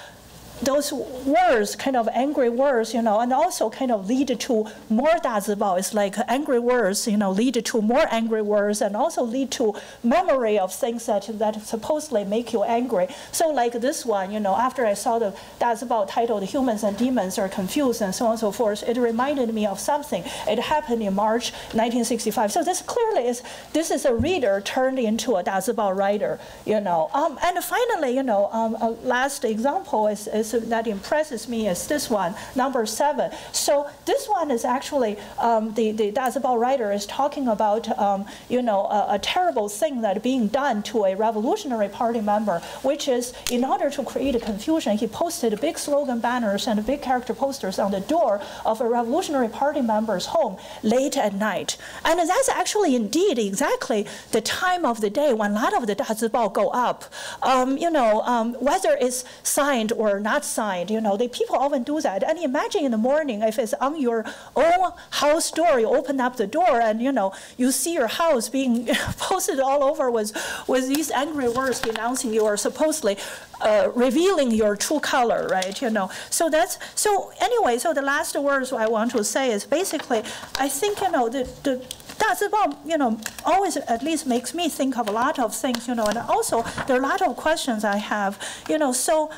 those words, kind of angry words, you know, and also kind of lead to more Dazibao. It's like angry words, you know, lead to more angry words and also lead to memory of things that, that supposedly make you angry. So like this one, you know, after I saw the Dazibao titled Humans and Demons Are Confused and so on and so forth, it reminded me of something. It happened in March nineteen sixty-five. So this clearly is, this is a reader turned into a Dazibao writer, you know. Um, and finally, you know, um, a last example is, is So that impresses me is this one, number seven. So this one is actually, um, the, the Dazibao writer is talking about, um, you know, a, a terrible thing that being done to a Revolutionary Party member, which is in order to create confusion, he posted big slogan banners and big character posters on the door of a Revolutionary Party member's home late at night. And that's actually indeed exactly the time of the day when a lot of the Dazibao go up. Um, you know, um, whether it's signed or not outside, you know, the people often do that. And imagine in the morning if it's on your own house door, you open up the door and, you know, you see your house being posted all over with, with these angry words denouncing you or supposedly uh, revealing your true color, right, you know. So that's, so anyway, so the last words I want to say is basically, I think, you know, the, the Dazibao, you know, always at least makes me think of a lot of things, you know, and also there are a lot of questions I have, you know, so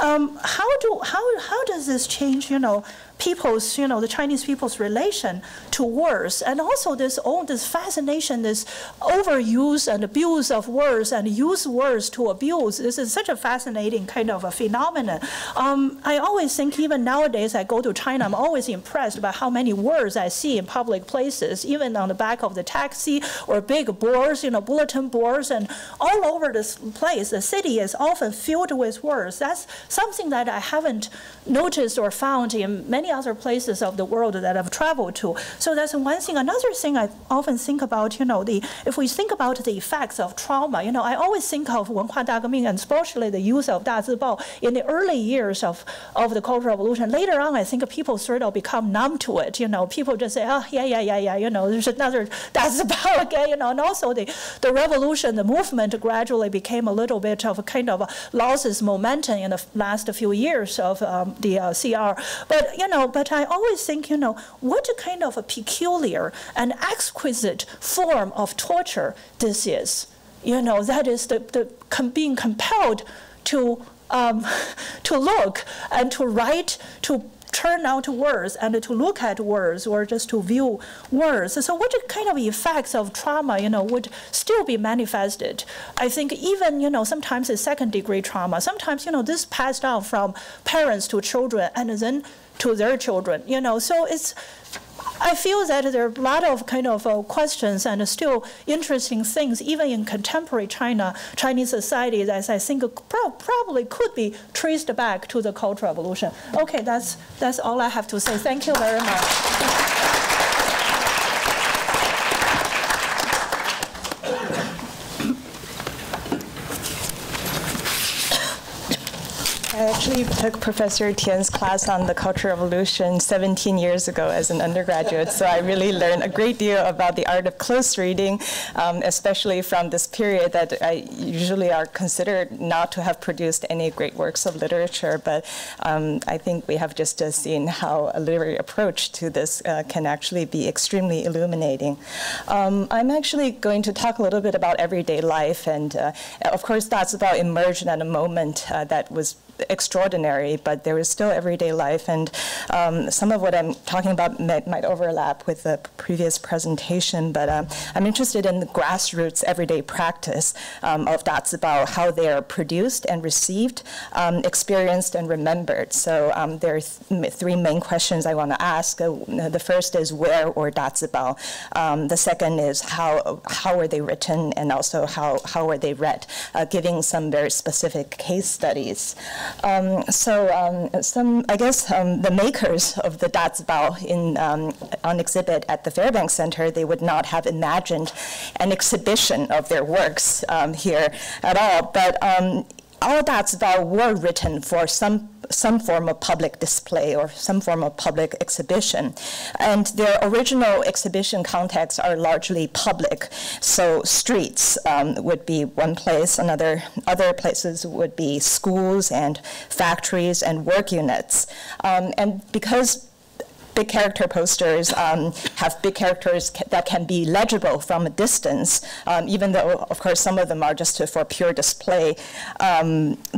um, how do, how, how does this change, you know, people's, you know, the Chinese people's relation to words, and also this all this fascination, this overuse and abuse of words, and use words to abuse. This is such a fascinating kind of a phenomenon. Um, I always think, even nowadays, I go to China, I'm always impressed by how many words I see in public places, even on the back of the taxi or big boards, you know, bulletin boards, and all over this place. The city is often filled with words. That's something that I haven't noticed or found in many other places of the world that I've traveled to. So that's one thing. Another thing I often think about, you know, the if we think about the effects of trauma, you know, I always think of Wenhua Da Geming and especially the use of Dazibao in the early years of, of the Cultural Revolution. Later on, I think people sort of become numb to it, you know. People just say, oh, yeah, yeah, yeah, yeah, you know, there's another Dazibao again, you know. And also the, the revolution, the movement gradually became a little bit of a kind of a losses momentum in the last few years of um, the uh, C R. But, you know, No, but I always think, you know, what a kind of a peculiar and exquisite form of torture this is. You know, that is the, the being compelled to um, to look and to write, to turn out words and to look at words or just to view words. So what kind of effects of trauma, you know, would still be manifested? I think even, you know, sometimes it's second degree trauma. Sometimes, you know, this passed down from parents to children and then to their children, you know. So it's, I feel that there are a lot of kind of uh, questions and still interesting things, even in contemporary China, Chinese society, that I think pro probably could be traced back to the Cultural Revolution. Okay, that's, that's all I have to say. Thank you very much. I actually took Professor Tian's class on the Cultural Revolution seventeen years ago as an undergraduate, so I really learned a great deal about the art of close reading, um, especially from this period that I usually are considered not to have produced any great works of literature, but um, I think we have just uh, seen how a literary approach to this uh, can actually be extremely illuminating. Um, I'm actually going to talk a little bit about everyday life, and uh, of course Dazibao emerged at a moment uh, that was extraordinary, but there was still everyday life, and um, some of what I'm talking about might, might overlap with the previous presentation, but um, I'm interested in the grassroots everyday practice um, of Dazibao, how they are produced and received, um, experienced and remembered. So um, there are th three main questions I want to ask. Uh, the first is where or Dazibao. Um, the second is how how were they written, and also how, how were they read, uh, giving some very specific case studies. Um, so um, some, I guess, um, the makers of the Dazibao in um, on exhibit at the Fairbank Center, they would not have imagined an exhibition of their works um, here at all. But um, all Dazibao were written for some some form of public display or some form of public exhibition. And their original exhibition contexts are largely public. So streets um, would be one place, another other places would be schools and factories and work units. Um, and because big character posters um, have big characters ca that can be legible from a distance, um, even though, of course, some of them are just to, for pure display. Um,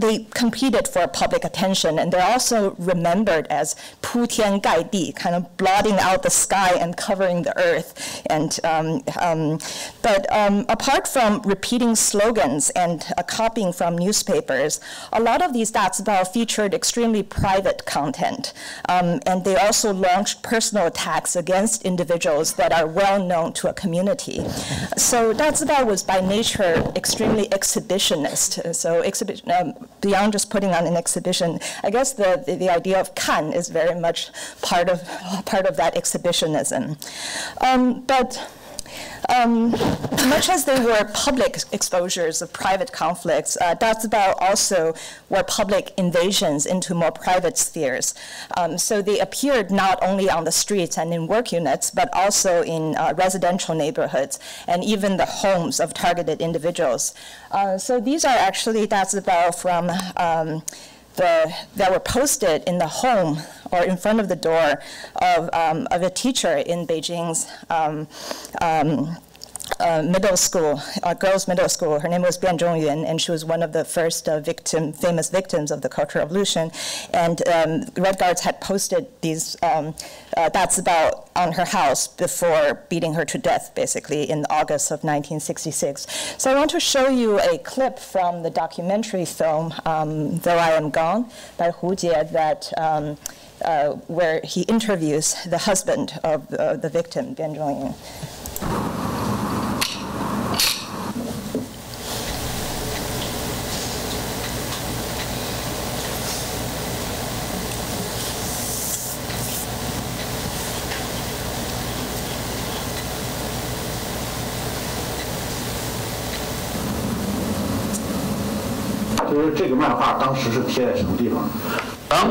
they competed for public attention, and they're also remembered as pu tian gai di, kind of blotting out the sky and covering the earth. And um, um, But um, apart from repeating slogans and uh, copying from newspapers, a lot of these Dazibao featured extremely private content, um, and they also launched personal attacks against individuals that are well known to a community. So Dazibao was by nature extremely exhibitionist. So exhibition, um, beyond just putting on an exhibition, I guess the, the, the idea of kan is very much part of, part of that exhibitionism. Um, but Um, much as they were public exposures of private conflicts, uh, Dazibao also were public invasions into more private spheres. Um, so they appeared not only on the streets and in work units, but also in uh, residential neighborhoods and even the homes of targeted individuals. Uh, so these are actually Dazibao from um, the, that were posted in the home or in front of the door of, um, of a teacher in Beijing's um, um, uh, middle school, a girls' middle school. Her name was Bian Zhongyuan, and she was one of the first uh, victim, famous victims of the Cultural Revolution. And um, Red Guards had posted these um, uh, Dazibao on her house before beating her to death, basically, in August of nineteen sixty-six. So I want to show you a clip from the documentary film, um, Though I Am Gone, by Hu Jie, that um, Uh, where he interviews the husband of uh, the victim, Bian Zhongyuan.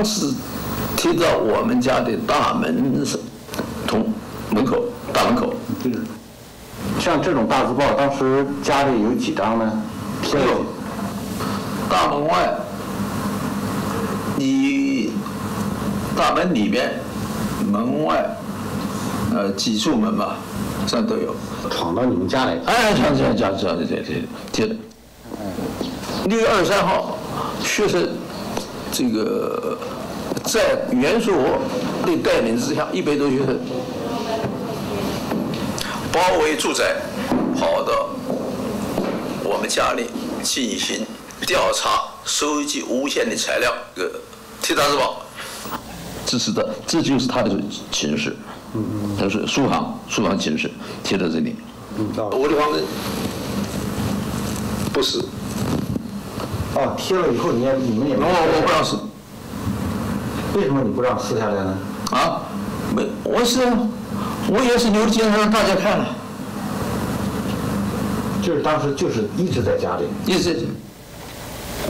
So, 贴到我们家的大门从门口大门口，对。像这种大字报，当时家里有几张呢？贴有。大门外，你大门里边，门外，呃，几处门吧，这都有。闯到你们家来？哎，闯进家家对对对，贴的。六月二十三号，确实这个。 在袁术的带领之下，一百多学生包围住宅，跑到我们家里进行调查，收集无限的材料。这个替他是吧？支持的，这就是他的寝室，嗯，就是书房，书房寝室贴在这里。嗯，我的房子不是。哦，贴了以后你也你们也没有。我我不让撕。 为什么你不让撕下来呢？啊，没，我是，我也是留着街上让大家看了。就是当时就是一直在家里。一直。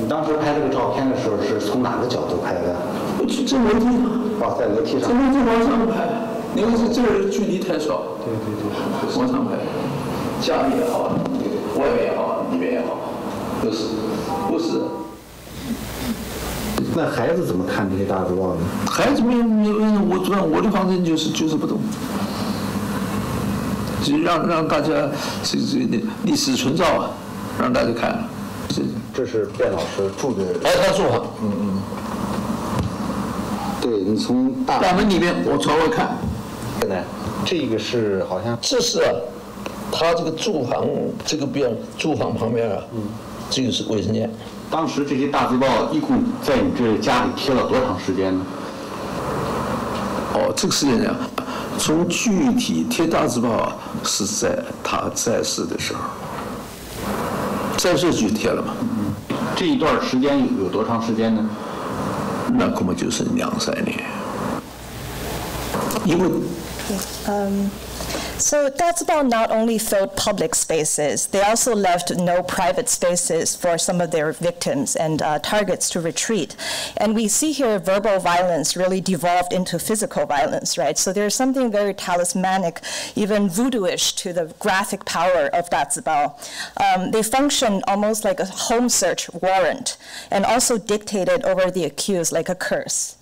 你当时拍这个照片的时候是从哪个角度拍的？我去这楼梯。哦，在楼梯上。这楼梯往上拍，因为是这儿距离太少。对对对。往上拍，家里也好，外面也好，里面也好，都是，不是。 那孩子怎么看这些大字报呢？孩子没没我主要我的方针就是就是不懂，就让让大家这这历史存照啊，让大家看。这这是卞老师住的。哎，他住啊。嗯嗯。对你从大大门里面我朝外看。现在这个是好像这是啊，他这个住房这个边住房旁边啊，嗯、这个是卫生间。 当时这些大字报一共在你这家里贴了多长时间呢？哦，这个时间呢，从具体贴大字报啊，是在他在世的时候，在世就贴了嘛。嗯、这一段时间有多长时间呢？那恐怕就是两三年，因为。嗯。 So Dazibao not only filled public spaces, they also left no private spaces for some of their victims and uh, targets to retreat. And we see here verbal violence really devolved into physical violence, right? So there's something very talismanic, even voodooish to the graphic power of Dazibao. Um, they functioned almost like a home search warrant and also dictated over the accused like a curse.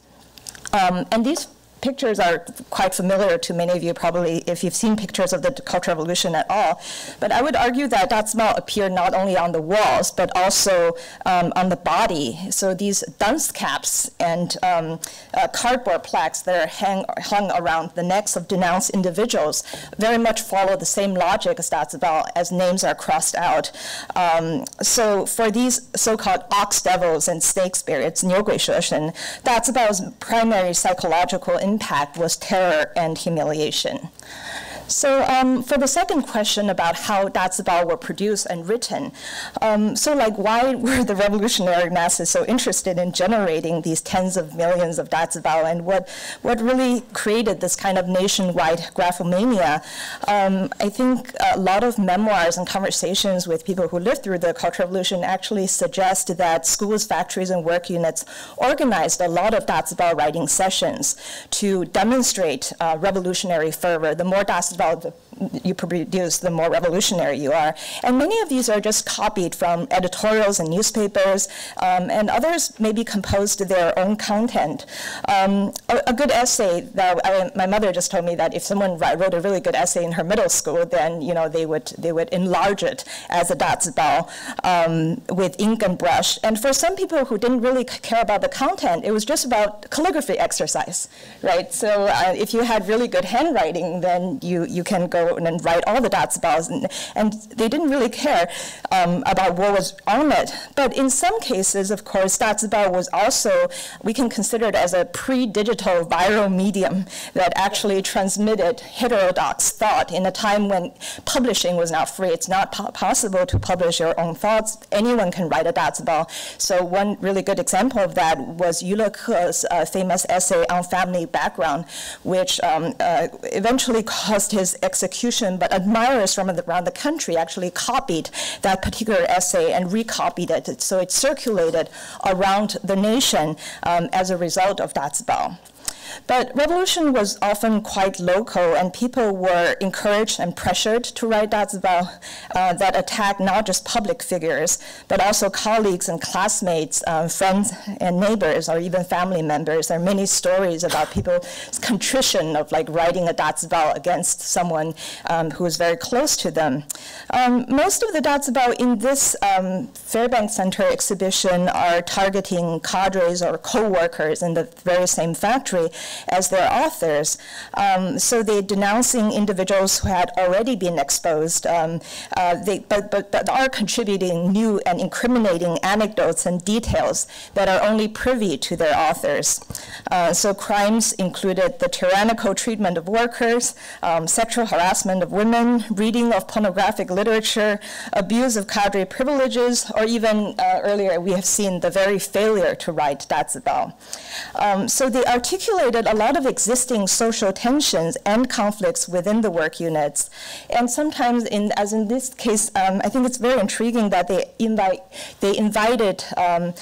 Um, and these pictures are quite familiar to many of you, probably, if you've seen pictures of the Cultural Revolution at all. But I would argue that Dazibao appeared not only on the walls, but also um, on the body. So these dunce caps and um, uh, cardboard plaques that are hang, hung around the necks of denounced individuals very much follow the same logic as Dazibao, as names are crossed out. Um, so for these so-called ox devils and snake spirits, Niugui Sheshen, Dazibao's primary psychological impact was terror and humiliation. So um, for the second question about how Dazibao were produced and written, um, so like why were the revolutionary masses so interested in generating these tens of millions of Dazibao, and what, what really created this kind of nationwide graphomania? Um, I think a lot of memoirs and conversations with people who lived through the Cultural Revolution actually suggest that schools, factories, and work units organized a lot of Dazibao writing sessions to demonstrate uh, revolutionary fervor. The more Dazibao you produce, the more revolutionary you are. And many of these are just copied from editorials and newspapers, um, and others maybe composed their own content. Um, a, a good essay that I, my mother just told me that if someone wrote a really good essay in her middle school, then you know they would they would enlarge it as a Dazibao um, with ink and brush. And for some people who didn't really care about the content, it was just about calligraphy exercise, right? So uh, if you had really good handwriting, then you you can go and write all the Dazibaos, and, and they didn't really care um, about what was on it. But in some cases, of course, Dazibao was also, we can consider it as a pre-digital viral medium that actually transmitted heterodox thought in a time when publishing was not free. It's not po possible to publish your own thoughts. Anyone can write a Dazibao. So one really good example of that was Yule Ke's uh, famous essay on family background, which um, uh, eventually caused his execution. But admirers from around the country actually copied that particular essay and recopied it. So it circulated around the nation um, as a result of Dazibao. But revolution was often quite local, and people were encouraged and pressured to write Dazibao uh, that attacked not just public figures, but also colleagues and classmates, uh, friends and neighbors, or even family members. There are many stories about people's contrition of like writing a Dazibao against someone um, who was very close to them. Um, most of the Dazibao in this um, Fairbank Center exhibition are targeting cadres or co-workers in the very same factory as their authors. Um, so they're denouncing individuals who had already been exposed, um, uh, they, but, but, but are contributing new and incriminating anecdotes and details that are only privy to their authors. Uh, so crimes included the tyrannical treatment of workers, um, sexual harassment of women, reading of pornographic literature, abuse of cadre privileges, or even uh, earlier we have seen the very failure to write Dazibao. Um, so they articulate a lot of existing social tensions and conflicts within the work units. And sometimes, in, as in this case, um, I think it's very intriguing that they, invite, they invited um,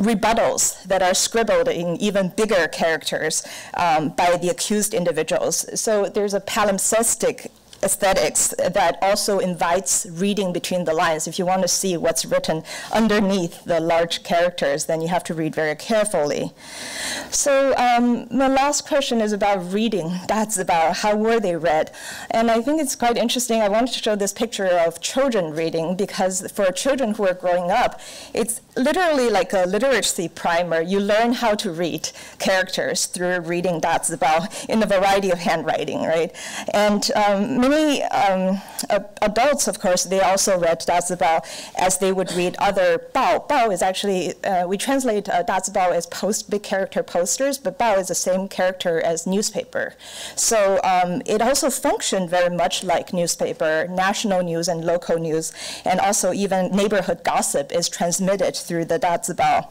rebuttals that are scribbled in even bigger characters um, by the accused individuals. So there's a palimpsestic aesthetics that also invites reading between the lines. If you want to see what's written underneath the large characters, then you have to read very carefully. So um, my last question is about reading. That's about how were they read? And I think it's quite interesting. I wanted to show this picture of children reading, because for children who are growing up, it's literally like a literacy primer. You learn how to read characters through reading Dazibao in a variety of handwriting, right? And um, many um, adults, of course, they also read Dazibao as they would read other Bao. Bao is actually, uh, we translate uh, Dazibao as post, big character posters, but Bao is the same character as newspaper. So um, it also functioned very much like newspaper. National news and local news, and also even neighborhood gossip is transmitted through the Dazibao.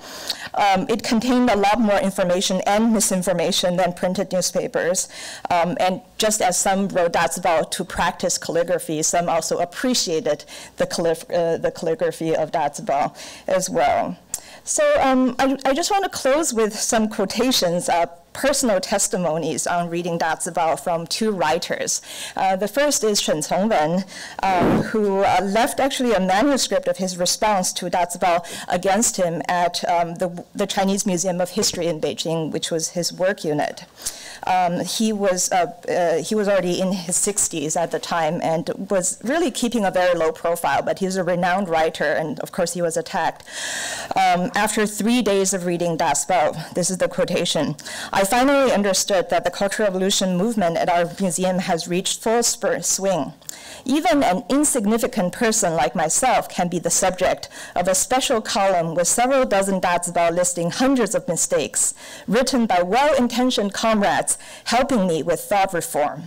Um, it contained a lot more information and misinformation than printed newspapers. Um, and just as some wrote Dazibao to practice calligraphy, some also appreciated the, calli uh, the calligraphy of Dazibao as well. So um, I, I just want to close with some quotations. Uh, personal testimonies on reading Dazibao from two writers. Uh, the first is Shen Congwen, um, who uh, left actually a manuscript of his response to Dazibao against him at um, the, the Chinese Museum of History in Beijing, which was his work unit. Um, he was uh, uh, he was already in his sixties at the time and was really keeping a very low profile, but he was a renowned writer, and of course he was attacked. Um, after three days of reading Dazibao, this is the quotation, "I finally understood that the Cultural Revolution movement at our museum has reached full swing. Even an insignificant person like myself can be the subject of a special column with several dozen Dazibao listing hundreds of mistakes, written by well-intentioned comrades helping me with thought reform.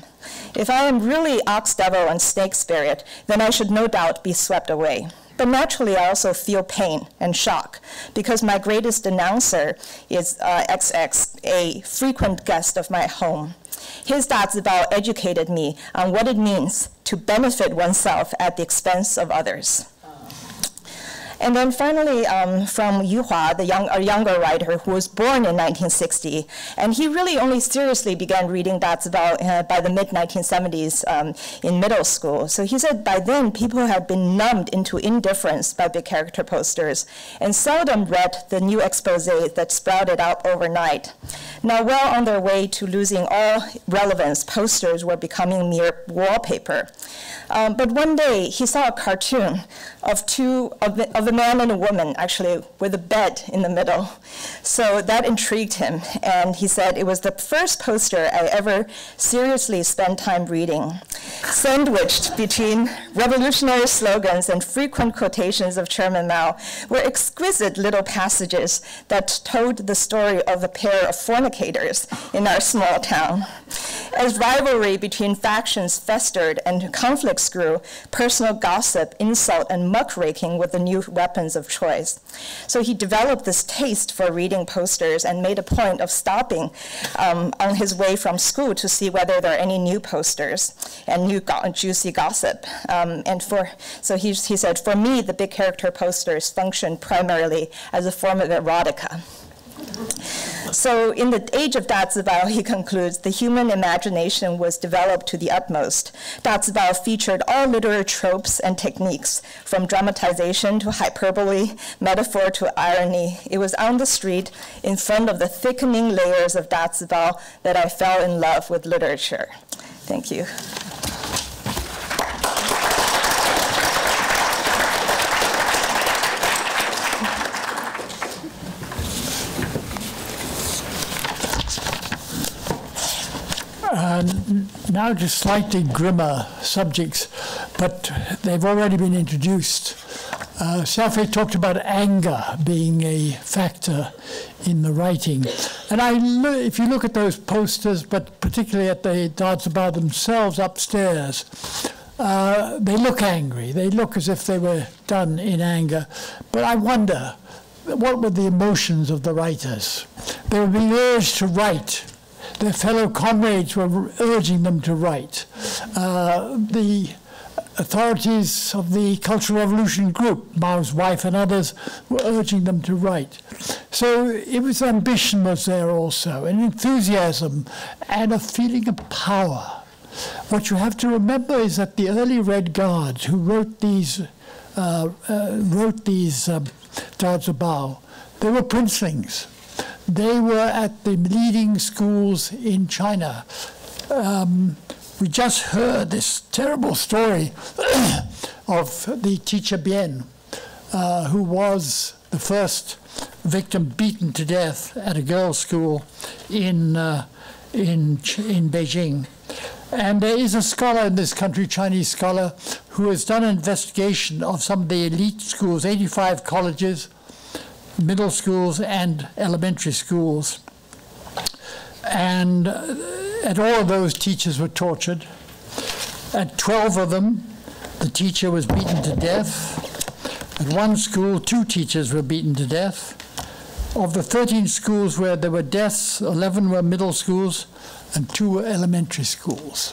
If I am really ox devil and snake spirit, then I should no doubt be swept away. But naturally, I also feel pain and shock, because my greatest denouncer is uh, X X, a frequent guest of my home. His Dazibao educated me on what it means to benefit oneself at the expense of others. And then finally, um, from Yuhua, the young, a younger writer who was born in nineteen sixty, and he really only seriously began reading Dazibao uh, by the mid nineteen seventies um, in middle school. So he said by then people had been numbed into indifference by big character posters and seldom read the new exposés that sprouted out overnight. Now, well on their way to losing all relevance, posters were becoming mere wallpaper. Um, but one day he saw a cartoon of two of the, of a man and a woman, actually, with a bed in the middle. So that intrigued him, and he said, it was the first poster I ever seriously spent time reading, sandwiched between revolutionary slogans and frequent quotations of Chairman Mao were exquisite little passages that told the story of a pair of fornicators in our small town. As rivalry between factions festered and conflicts grew, personal gossip, insult, and muckraking with the new weapons of choice. So he developed this taste for reading posters and made a point of stopping um, on his way from school to see whether there are any new posters and new go juicy gossip. Um, and for so he, he said, for me, the big character posters function primarily as a form of erotica. So in the age of Dazibao, he concludes, the human imagination was developed to the utmost. Dazibao featured all literary tropes and techniques, from dramatization to hyperbole, metaphor to irony. It was on the street, in front of the thickening layers of Dazibao, that I fell in love with literature. Thank you. Uh, now just slightly grimmer subjects, but they've already been introduced. Uh, Xiaofei talked about anger being a factor in the writing. And I if you look at those posters, but particularly at the Dazibao themselves upstairs, uh, they look angry. They look as if they were done in anger. But I wonder, what were the emotions of the writers? They were being urged to write. Their fellow comrades were urging them to write. Uh, the authorities of the Cultural Revolution group, Mao's wife and others, were urging them to write. So it was ambition was there also, and enthusiasm, and a feeling of power. What you have to remember is that the early Red Guards who wrote these, uh, uh, wrote these um, Dazibao, they were princelings. They were at the leading schools in China. Um, we just heard this terrible story of the teacher Bian, uh, who was the first victim beaten to death at a girls' school in, uh, in, in Beijing. And there is a scholar in this country, Chinese scholar, who has done an investigation of some of the elite schools, eighty-five colleges, middle schools and elementary schools. And at all of those, teachers were tortured. At twelve of them, the teacher was beaten to death. At one school, two teachers were beaten to death. Of the thirteen schools where there were deaths, eleven were middle schools and two were elementary schools.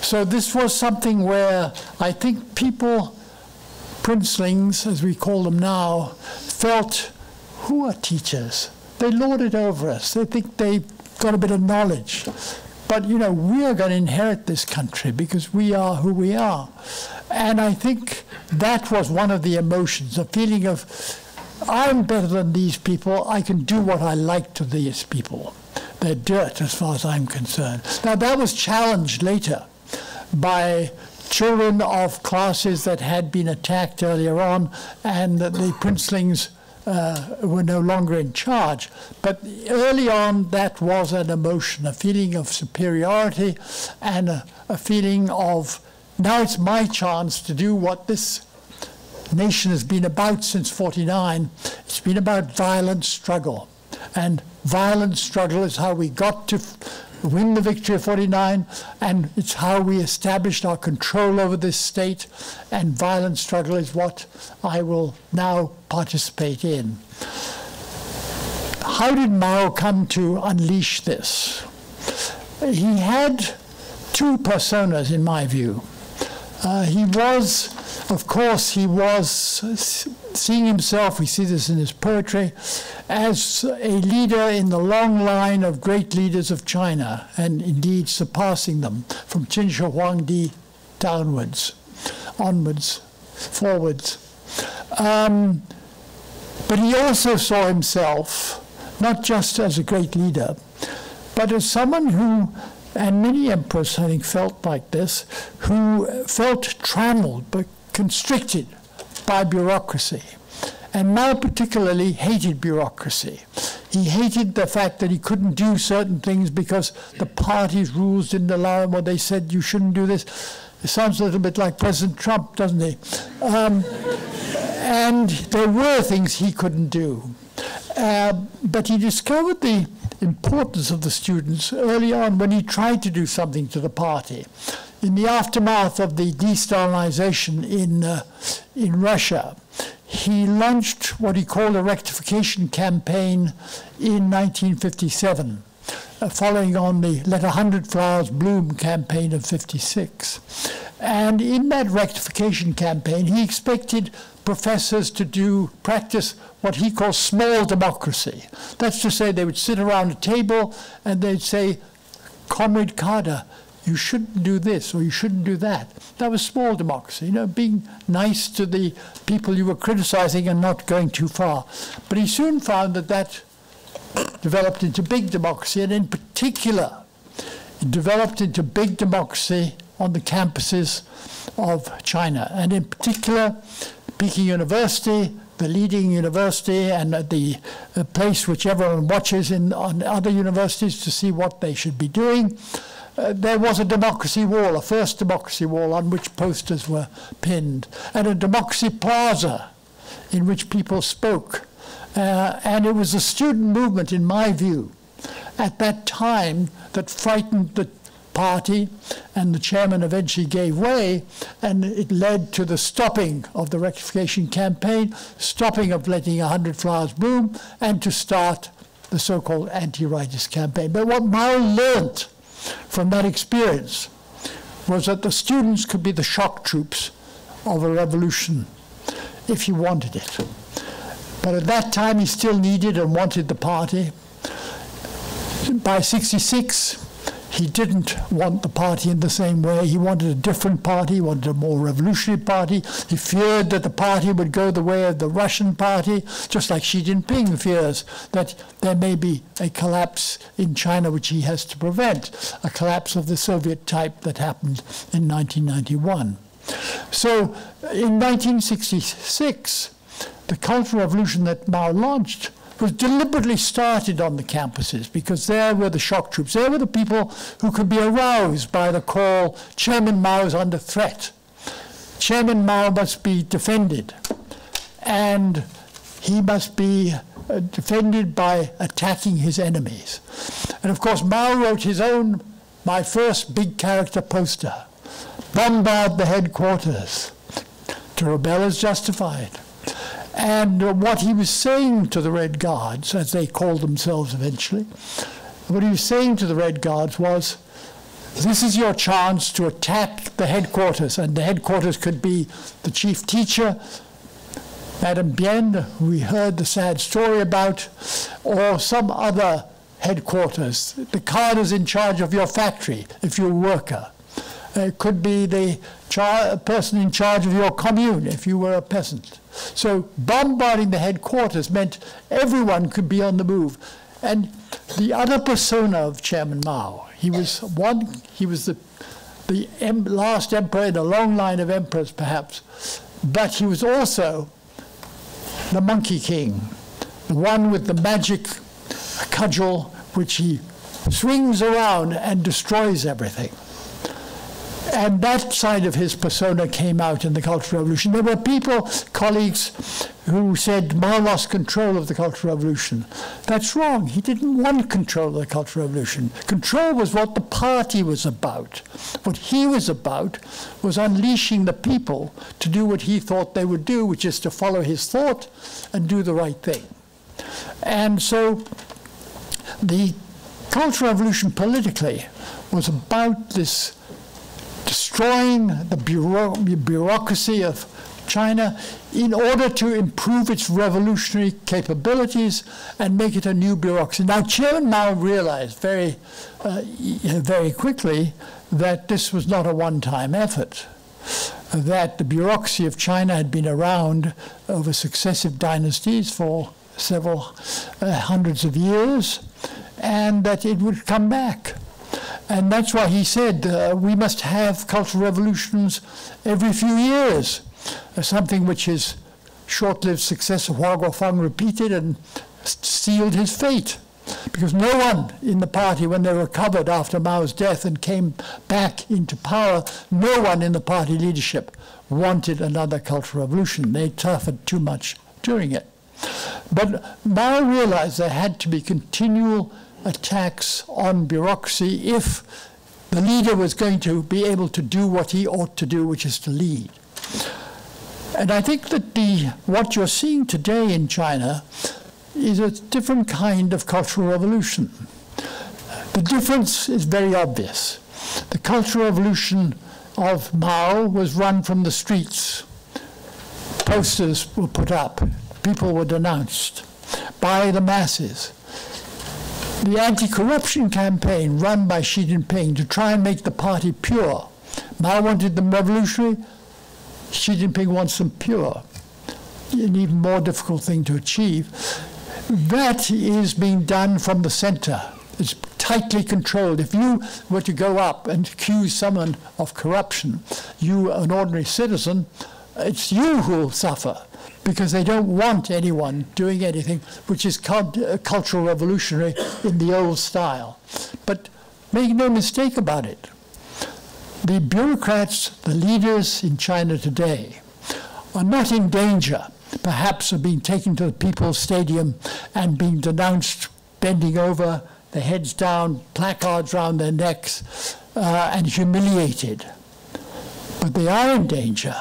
So this was something where I think people, princelings, as we call them now, felt, who are teachers? They lord it over us. They think they've got a bit of knowledge. But, you know, we are going to inherit this country because we are who we are. And I think that was one of the emotions, a feeling of, I'm better than these people. I can do what I like to these people. They're dirt as far as I'm concerned. Now, that was challenged later by children of classes that had been attacked earlier on, and that the princelings uh, were no longer in charge. But early on, that was an emotion, a feeling of superiority, and a, a feeling of, now it's my chance to do what this nation has been about since forty-nine. It's been about violent struggle. And violent struggle is how we got to win the victory of forty-nine, and it's how we established our control over this state, and violent struggle is what I will now participate in. How did Mao come to unleash this? He had two personas, in my view. Uh, he was, of course, he was seeing himself, we see this in his poetry, as a leader in the long line of great leaders of China, and indeed surpassing them from Qin Shi Huangdi downwards, onwards, forwards. Um, but he also saw himself not just as a great leader, but as someone who, and many emperors, I think, felt like this, who felt trammeled but constricted by bureaucracy. And Mao particularly hated bureaucracy. He hated the fact that he couldn't do certain things because the party's rules didn't allow him, or they said you shouldn't do this. It sounds a little bit like President Trump, doesn't he? Um, and there were things he couldn't do. Uh, but he discovered the importance of the students early on when he tried to do something to the party. In the aftermath of the de-Stalinization in, uh, in Russia, he launched what he called a rectification campaign in nineteen fifty-seven, uh, following on the Let a Hundred Flowers Bloom campaign of fifty-six. And in that rectification campaign, he expected professors to do practice what he calls small democracy. That's to say, they would sit around a table and they'd say, Comrade Carter, you shouldn't do this or you shouldn't do that. That was small democracy, you know, being nice to the people you were criticizing and not going too far. But he soon found that that developed into big democracy, and in particular, it developed into big democracy on the campuses of China, and in particular, Peking University, the leading university, and the place which everyone watches in, on other universities to see what they should be doing. Uh, there was a democracy wall, a first democracy wall, on which posters were pinned, and a democracy plaza in which people spoke. Uh, and it was the student movement, in my view, at that time that frightened the party, and the chairman eventually gave way, and it led to the stopping of the rectification campaign, stopping of letting a hundred flowers bloom, and to start the so-called anti-rightist campaign. But what Mao learnt from that experience was that the students could be the shock troops of a revolution if he wanted it. But at that time, he still needed and wanted the party. By sixty-six, he didn't want the party in the same way. He wanted a different party. He wanted a more revolutionary party. He feared that the party would go the way of the Russian party, just like Xi Jinping fears that there may be a collapse in China, which he has to prevent, a collapse of the Soviet type that happened in nineteen ninety-one. So in nineteen sixty-six, the Cultural Revolution that Mao launched was deliberately started on the campuses, because there were the shock troops. There were the people who could be aroused by the call, Chairman Mao's under threat. Chairman Mao must be defended. And he must be uh, defended by attacking his enemies. And of course, Mao wrote his own, my first big character poster, bombard the headquarters, to rebel is justified. And what he was saying to the Red Guards, as they called themselves eventually, what he was saying to the Red Guards was, this is your chance to attack the headquarters. And the headquarters could be the chief teacher, Madame Bien, who we heard the sad story about, or some other headquarters. The card is in charge of your factory, if you're a worker. It could be the char person in charge of your commune, if you were a peasant. So bombarding the headquarters meant everyone could be on the move. And the other persona of Chairman Mao, he was one, he was the, the em last emperor in a long line of emperors, perhaps, but he was also the Monkey King, the one with the magic cudgel, which he swings around and destroys everything. and that side of his persona came out in the Cultural Revolution. There were people, colleagues, who said Mao lost control of the Cultural Revolution. That's wrong. He didn't want control of the Cultural Revolution. Control was what the party was about. What he was about was unleashing the people to do what he thought they would do, which is to follow his thought and do the right thing. And so the Cultural Revolution politically was about this destroying the bureau bureaucracy of China in order to improve its revolutionary capabilities and make it a new bureaucracy. Now, Chairman Mao realized very, uh, very quickly that this was not a one-time effort, that the bureaucracy of China had been around over successive dynasties for several uh, hundreds of years, and that it would come back. And that's why he said, uh, we must have cultural revolutions every few years, uh, something which his short-lived successor Hua Guofeng repeated and sealed his fate. Because no one in the party, when they recovered after Mao's death and came back into power, no one in the party leadership wanted another cultural revolution. They suffered too much during it. But Mao realized there had to be continual attacks on bureaucracy if the leader was going to be able to do what he ought to do, which is to lead. And I think that the, what you're seeing today in China is a different kind of cultural revolution. The difference is very obvious. The Cultural Revolution of Mao was run from the streets. Posters were put up. People were denounced by the masses. The anti-corruption campaign run by Xi Jinping to try and make the party pure. Mao wanted them revolutionary. Xi Jinping wants them pure. An even more difficult thing to achieve. That is being done from the center. It's tightly controlled. If you were to go up and accuse someone of corruption, you, an ordinary citizen, it's you who will suffer, because they don't want anyone doing anything which is cult uh, cultural revolutionary in the old style. But make no mistake about it, the bureaucrats, the leaders in China today, are not in danger, perhaps, of being taken to the People's Stadium and being denounced, bending over, their heads down, placards round their necks, uh, and humiliated. But they are in danger,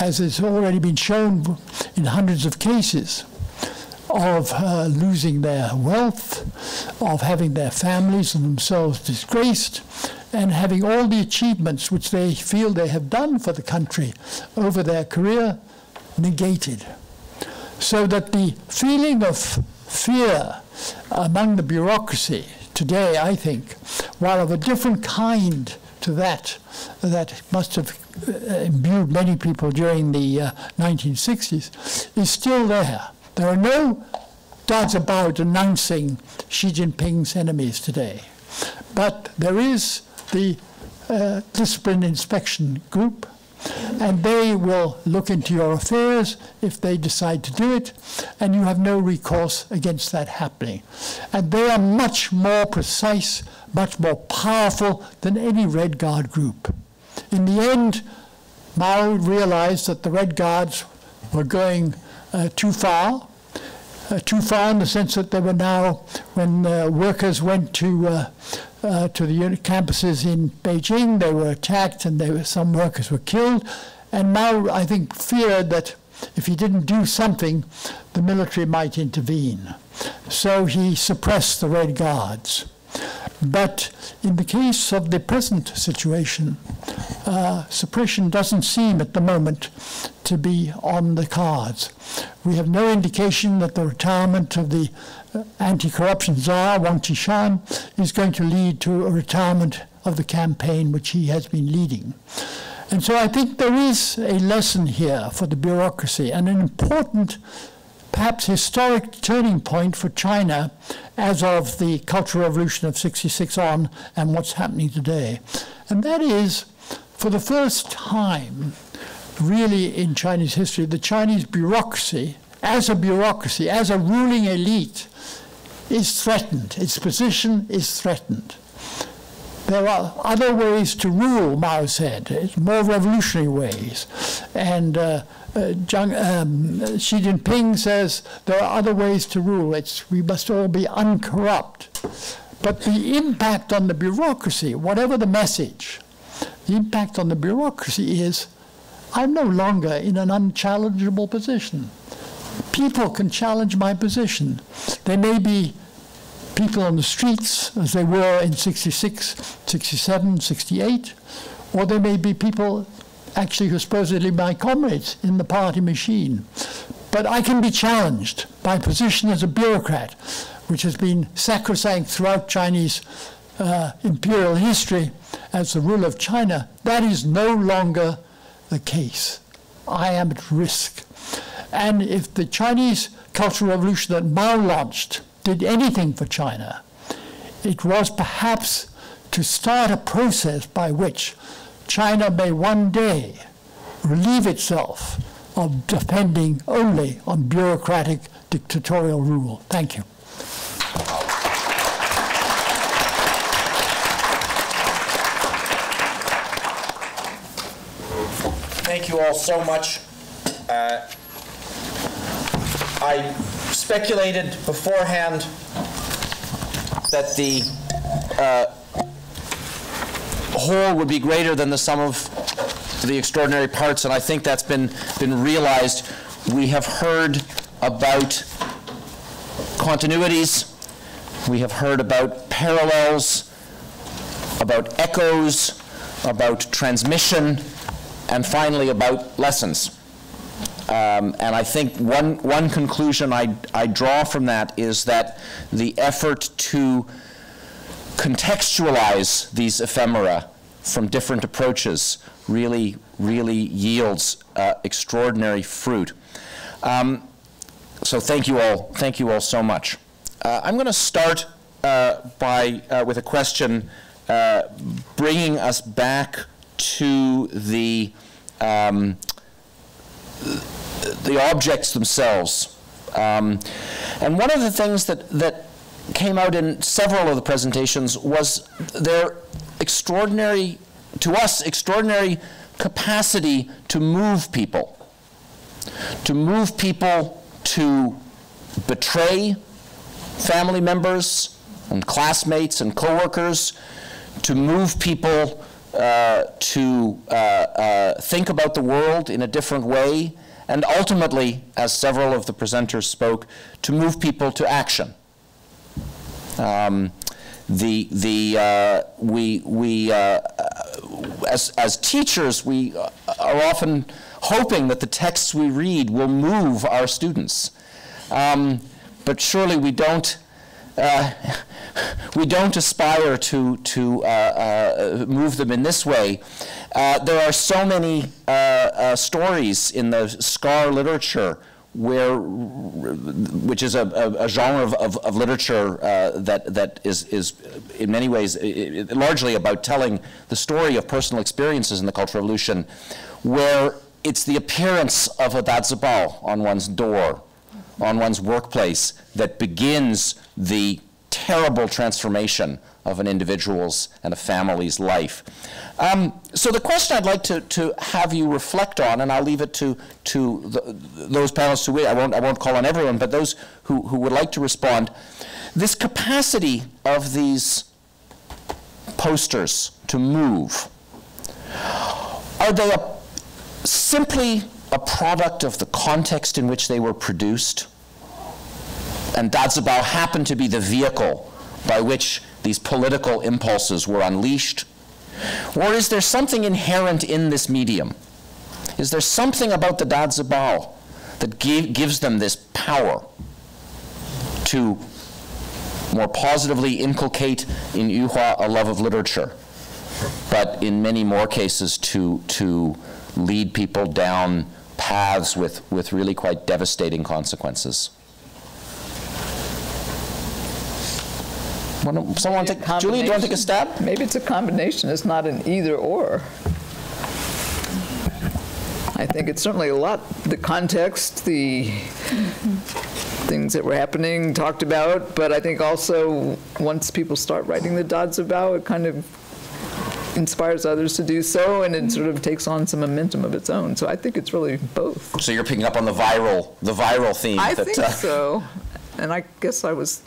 as has already been shown in hundreds of cases, of uh, losing their wealth, of having their families and themselves disgraced, and having all the achievements which they feel they have done for the country over their career negated. So that the feeling of fear among the bureaucracy today, I think, while of a different kind to that that must have imbued many people during the uh, nineteen sixties, is still there. There are no doubts about denouncing Xi Jinping's enemies today. But there is the uh, discipline inspection group, and they will look into your affairs if they decide to do it, and you have no recourse against that happening. And they are much more precise, much more powerful than any Red Guard group. In the end, Mao realized that the Red Guards were going uh, too far, uh, too far in the sense that they were now, when uh, workers went to uh, uh, to the campuses in Beijing, they were attacked, and they were, some workers were killed. And Mao, I think, feared that if he didn't do something, the military might intervene. So he suppressed the Red Guards. But in the case of the present situation, uh, suppression doesn't seem at the moment to be on the cards. We have no indication that the retirement of the uh, anti-corruption czar, Wang Qishan, is going to lead to a retirement of the campaign which he has been leading. And so I think there is a lesson here for the bureaucracy, and an important, perhaps historic turning point for China as of the Cultural Revolution of sixty-six on and what's happening today. And that is, for the first time, really in Chinese history, the Chinese bureaucracy, as a bureaucracy, as a ruling elite, is threatened. Its position is threatened. There are other ways to rule, Mao said. It's more revolutionary ways. And uh, uh, Jiang, um, Xi Jinping says there are other ways to rule. It's, we must all be uncorrupt. But the impact on the bureaucracy, whatever the message, the impact on the bureaucracy is, I'm no longer in an unchallengeable position. People can challenge my position. They may be people on the streets, as they were in sixty-six, sixty-seven, sixty-eight, or there may be people actually who are supposedly my comrades in the party machine. But I can be challenged. My position as a bureaucrat, which has been sacrosanct throughout Chinese uh, imperial history as the rule of China, that is no longer the case. I am at risk. And if the Chinese Cultural Revolution that Mao launched did anything for China, it was perhaps to start a process by which China may one day relieve itself of depending only on bureaucratic dictatorial rule. Thank you. Thank you all so much. Uh, I speculated beforehand that the uh, whole would be greater than the sum of the extraordinary parts, and I think that's been been realized. We have heard about continuities. We have heard about parallels, about echoes, about transmission, and finally about lessons. Um, and I think one, one conclusion I, I draw from that is that the effort to contextualize these ephemera from different approaches really, really yields uh, extraordinary fruit. Um, so thank you all, thank you all so much. Uh, I'm going to start uh, by, uh, with a question uh, bringing us back to the um, the objects themselves. Um, and one of the things that, that came out in several of the presentations was their extraordinary, to us, extraordinary capacity to move people. To move people to betray family members and classmates and coworkers, to move people Uh, to uh, uh, think about the world in a different way, and ultimately, as several of the presenters spoke, to move people to action. Um, the the uh, we we uh, as as teachers, we are often hoping that the texts we read will move our students, um, but surely we don't. Uh, we don't aspire to, to uh, uh, move them in this way. Uh, there are so many uh, uh, stories in the Scar literature, where, which is a, a, a genre of, of, of literature uh, that, that is, is in many ways it, largely about telling the story of personal experiences in the Cultural Revolution, where it's the appearance of a Dazibao on one's door, on one's workplace, that begins the terrible transformation of an individual's and a family's life. Um, so the question I'd like to, to have you reflect on, and I'll leave it to, to the, those panelists who, I won't, I won't call on everyone, but those who, who would like to respond, this capacity of these posters to move, are they a, simply a product of the context in which they were produced? And Dazibao happened to be the vehicle by which these political impulses were unleashed? Or is there something inherent in this medium? Is there something about the Dazibao that give, gives them this power to more positively inculcate in Yuhua a love of literature, but in many more cases to, to lead people down paths with, with really quite devastating consequences? Someone want to take, Julia, do you want to take a stab? Maybe it's a combination. It's not an either or. I think it's certainly a lot, the context, the things that were happening, talked about, but I think also once people start writing the Dazibao, it kind of inspires others to do so, and it sort of takes on some momentum of its own. So I think it's really both. So you're picking up on the viral, the viral theme. I that, think uh, so. And I guess I was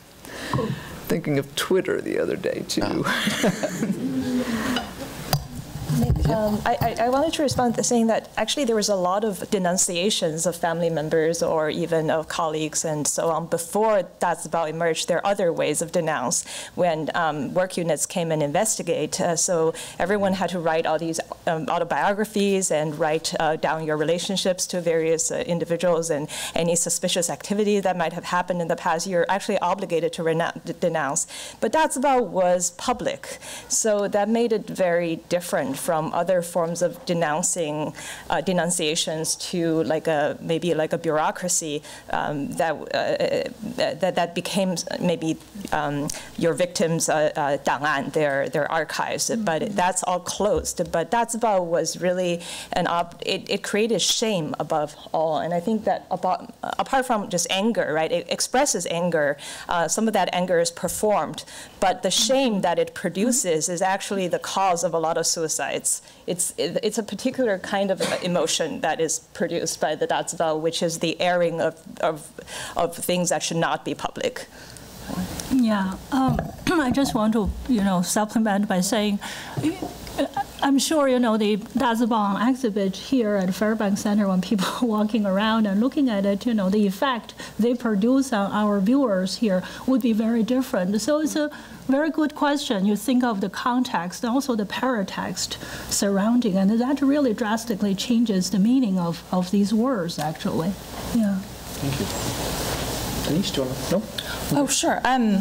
thinking of Twitter the other day, too. Oh. Um, I, I wanted to respond to saying that actually there was a lot of denunciations of family members or even of colleagues and so on before Dazibao emerged. There are other ways of denounce when um, work units came and investigate. Uh, so everyone had to write all these um, autobiographies and write uh, down your relationships to various uh, individuals and any suspicious activity that might have happened in the past. You're actually obligated to denounce. But Dazibao was public, so that made it very different from other forms of denouncing, uh, denunciations to like a maybe like a bureaucracy um, that, uh, that that became maybe um, your victims' uh, uh, dang'an, their their archives. Mm-hmm. But that's all closed. But Dazibao was really an op. It, it created shame above all, and I think that about, apart from just anger, right? It expresses anger. Uh, some of that anger is performed, but the shame that it produces is actually the cause of a lot of suicide. It's, it's, it's a particular kind of emotion that is produced by the Dazibao, which is the airing of, of, of things that should not be public. Yeah, um, I just want to, you know, supplement by saying, I'm sure you know the Dazibao exhibit here at Fairbank Center. When people are walking around and looking at it, you know, the effect they produce on our viewers here would be very different. So it's a very good question. You think of the context and also the paratext surrounding, and that really drastically changes the meaning of, of these words, actually. Yeah. Thank you. Denise, do you want to? No? Oh, sure. Um,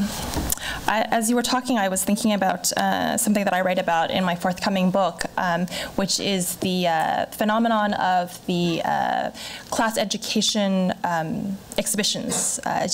I, as you were talking, I was thinking about uh, something that I write about in my forthcoming book, um, which is the uh, phenomenon of the uh, class education um, exhibitions, uh,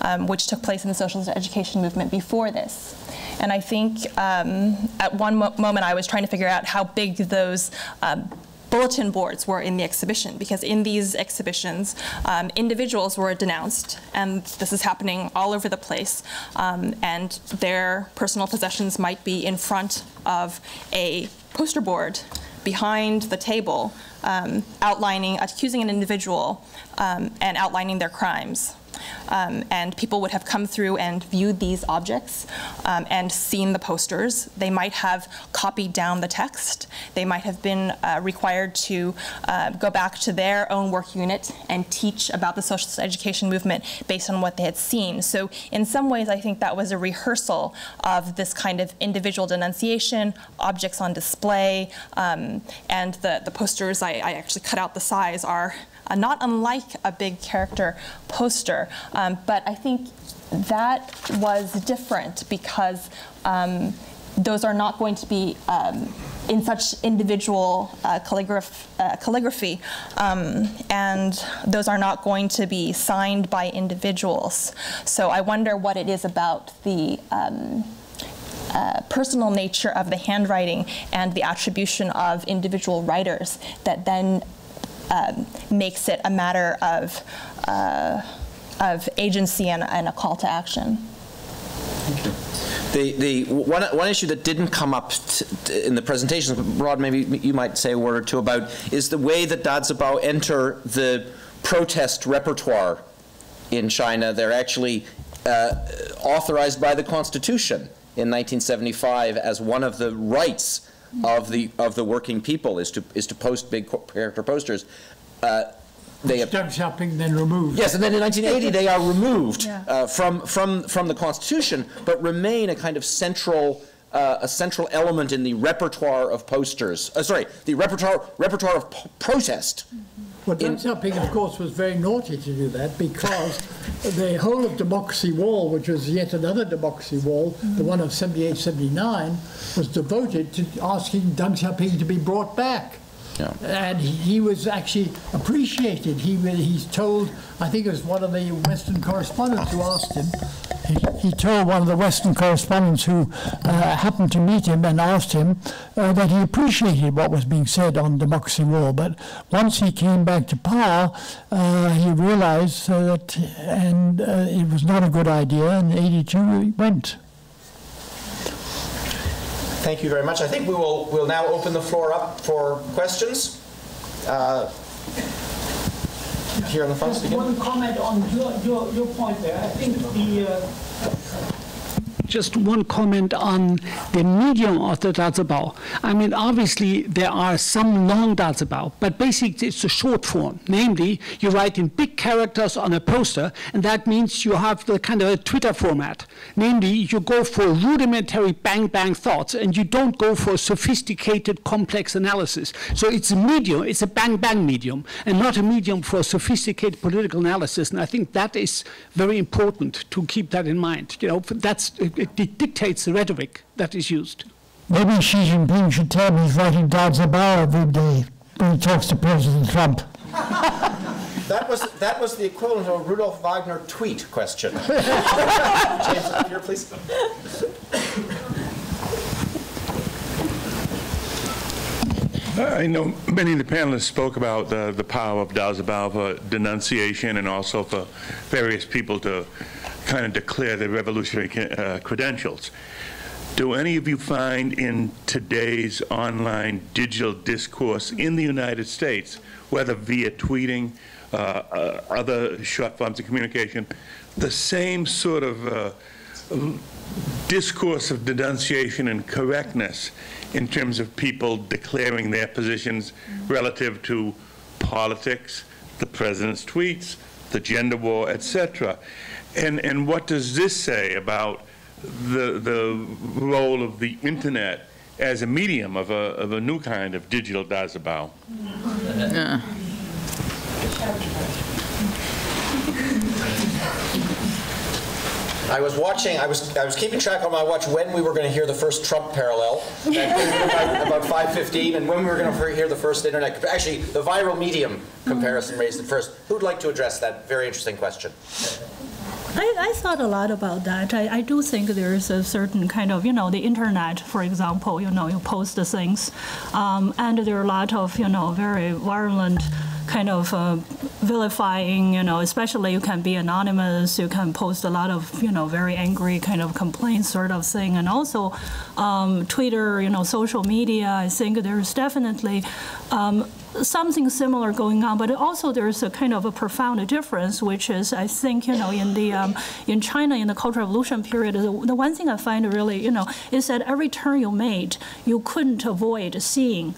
um, which took place in the socialist education movement before this. And I think um, at one mo moment I was trying to figure out how big those um, bulletin boards were in the exhibition, because in these exhibitions, um, individuals were denounced, and this is happening all over the place, um, and their personal possessions might be in front of a poster board, behind the table, um, outlining, accusing an individual, um, and outlining their crimes. Um, and people would have come through and viewed these objects um, and seen the posters. They might have copied down the text. They might have been uh, required to uh, go back to their own work unit and teach about the socialist education movement based on what they had seen. So in some ways, I think that was a rehearsal of this kind of individual denunciation, objects on display, um, and the, the posters, I, I actually cut out the size, are Uh, not unlike a big character poster, um, but I think that was different because um, those are not going to be um, in such individual uh, calligraph uh, calligraphy, um, and those are not going to be signed by individuals. So I wonder what it is about the um, Uh, personal nature of the handwriting and the attribution of individual writers that then Um, makes it a matter of, uh, of agency and, and a call to action. Thank you. The, the one, one issue that didn't come up t t in the presentations, Rod, maybe you might say a word or two about, is the way that Dazibao enter the protest repertoire in China. They're actually uh, authorized by the Constitution in nineteen seventy-five as one of the rights of the of the working people is to is to post big character posters. Uh, they Deng Xiaoping then removed. Yes, and then in nineteen eighty they are removed yeah. uh, from from from the Constitution, but remain a kind of central uh, a central element in the repertoire of posters. Uh, sorry, the repertoire repertoire of p protest. Mm-hmm. Well, Deng Xiaoping, of course, was very naughty to do that, because the whole of Democracy Wall, which was yet another Democracy Wall, mm-hmm. the one of seventy-eight seventy-nine, was devoted to asking Deng Xiaoping to be brought back. Yeah. And he was actually appreciated. He he's told, I think it was one of the Western correspondents who asked him, he, he told one of the Western correspondents who uh, happened to meet him and asked him uh, that he appreciated what was being said on Democracy Wall. But once he came back to power, uh, he realized uh, that and uh, it was not a good idea, and in eighty-two he went. Thank you very much. I think we will we'll now open the floor up for questions. Uh, here on the front. Just one comment on your, your, your point there. I think the... Uh, Just one comment on the medium of the Dazibao. I mean, obviously, there are some long Dazibao, but basically, it's a short form. Namely, you write in big characters on a poster, and that means you have the kind of a Twitter format. Namely, you go for rudimentary bang-bang thoughts, and you don't go for sophisticated, complex analysis. So it's a medium, it's a bang-bang medium, and not a medium for sophisticated political analysis. And I think that is very important to keep that in mind. You know, that's... It dictates the rhetoric that is used. Maybe Xi Jinping should tell me he's writing Dazibao every day when he talks to President Trump. that was that was the equivalent of a Rudolf Wagner tweet question. James, here, please. I know many of the panelists spoke about the, the power of Dazibao for denunciation and also for various people to kind of declare their revolutionary uh, credentials. Do any of you find in today's online digital discourse in the United States, whether via tweeting, uh, uh, other short forms of communication, the same sort of uh, discourse of denunciation and correctness in terms of people declaring their positions relative to politics, the president's tweets, the gender war, et cetera? And, and what does this say about the, the role of the internet as a medium of a, of a new kind of digital Dazibao? Yeah. I was watching, I was, I was keeping track on my watch when we were going to hear the first Trump parallel, about five fifteen, and when we were going to hear the first internet, actually the viral medium comparison raised at first. Who'd like to address that very interesting question? I, I thought a lot about that. I, I do think there is a certain kind of, you know, the internet, for example, you know, you post the things, um, and there are a lot of, you know, very virulent kind of uh, vilifying, you know, especially you can be anonymous, you can post a lot of, you know, very angry kind of complaints sort of thing. And also um, Twitter, you know, social media, I think there's definitely um, something similar going on, but also there's a kind of a profound difference, which is, I think, you know, in the um, in China in the Cultural Revolution period, the, the one thing I find really, you know, is that every turn you made, you couldn't avoid seeing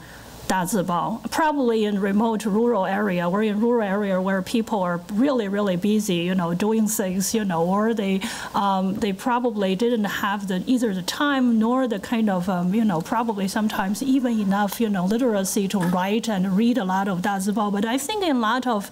Dazibao, probably in remote rural area, or in rural area where people are really, really busy, you know, doing things, you know, or they um, they probably didn't have the either the time nor the kind of, um, you know, probably sometimes even enough, you know, literacy to write and read a lot of Dazibao. But I think in a lot of,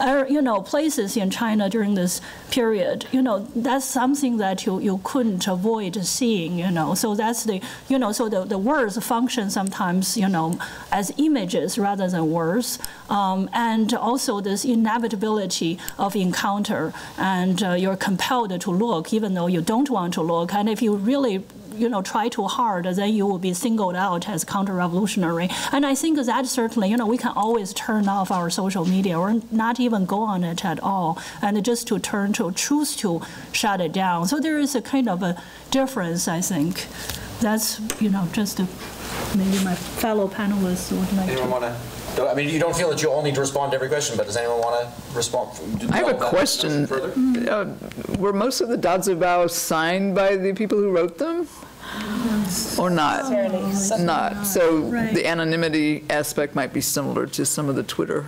uh, you know, places in China during this period, you know, that's something that you, you couldn't avoid seeing, you know. So that's the, you know, so the, the words function sometimes, you know, as images rather than words, um, and also this inevitability of encounter, and uh, you're compelled to look even though you don't want to look, and if you really, you know, try too hard, then you will be singled out as counter-revolutionary. And I think that certainly, you know, we can always turn off our social media or not even go on it at all, and just to turn to choose to shut it down. So there is a kind of a difference, I think. That's, you know, just a, maybe my fellow panelists would like anyone to. Wanna, I mean, you don't feel that you all need to respond to every question, but does anyone want to respond? I have a question. Uh, were most of the Dazibao signed by the people who wrote them? Or not? Oh, not. So right. The anonymity aspect might be similar to some of the Twitter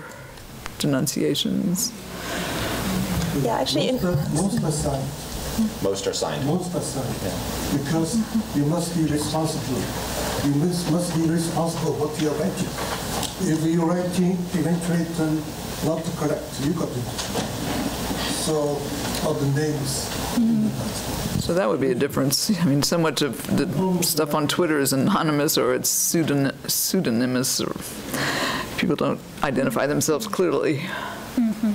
denunciations. Yeah, actually. Most are signed. Most are signed. Most are signed, yeah. Because you must be responsible. You must, must be responsible what you are writing. If you are writing eventually not correct, you got it. So, all the names. Mm-hmm. So that would be a difference. I mean, so much of the stuff on Twitter is anonymous or it's pseudon pseudonymous, or people don't identify themselves clearly. Mm-hmm.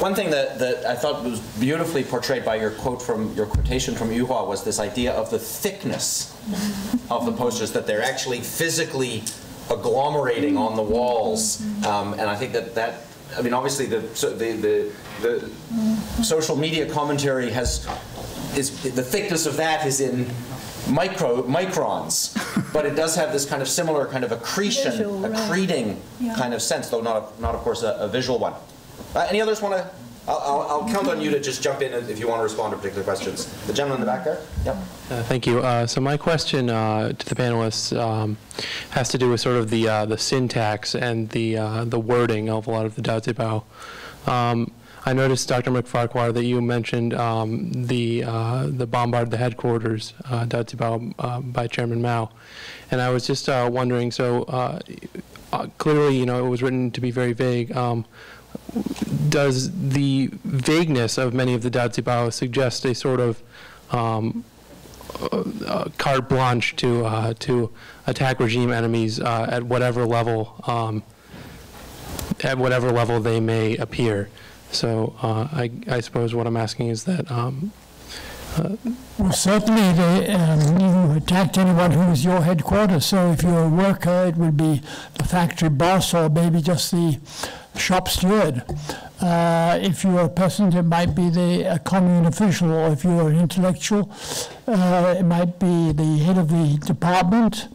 One thing that, that I thought was beautifully portrayed by your quote from your quotation from Yuhua was this idea of the thickness of the posters, that they're actually physically agglomerating on the walls, um, and I think that that I mean obviously the so the, the the social media commentary has is the thickness of that is in micro microns, but it does have this kind of similar kind of accretion, visual, accreting right. yeah. kind of sense, though not, a, not of course, a, a visual one. Uh, any others want to? I'll, I'll, I'll count on you to just jump in if you want to respond to particular questions. The gentleman in the back there. Yep. Uh, thank you. Uh, so my question uh, to the panelists um, has to do with sort of the uh, the syntax and the uh, the wording of a lot of the Dazibao. Um, I noticed, Doctor MacFarquhar, that you mentioned um, the uh, the bombard the headquarters uh, Dazibao uh, by Chairman Mao, and I was just uh, wondering. So uh, uh, clearly, you know, it was written to be very vague. Um, Does the vagueness of many of the Dazibao suggest a sort of um, uh, carte blanche to uh, to attack regime enemies uh, at whatever level um, at whatever level they may appear? So uh, I, I suppose what I'm asking is that. Um, uh, well, certainly, they, um, you attacked anyone who was your headquarters. So if you're a worker, it would be the factory boss, or maybe just the shop steward. Uh, if you are a peasant, it might be the a commune official, or if you are an intellectual, uh, it might be the head of the department,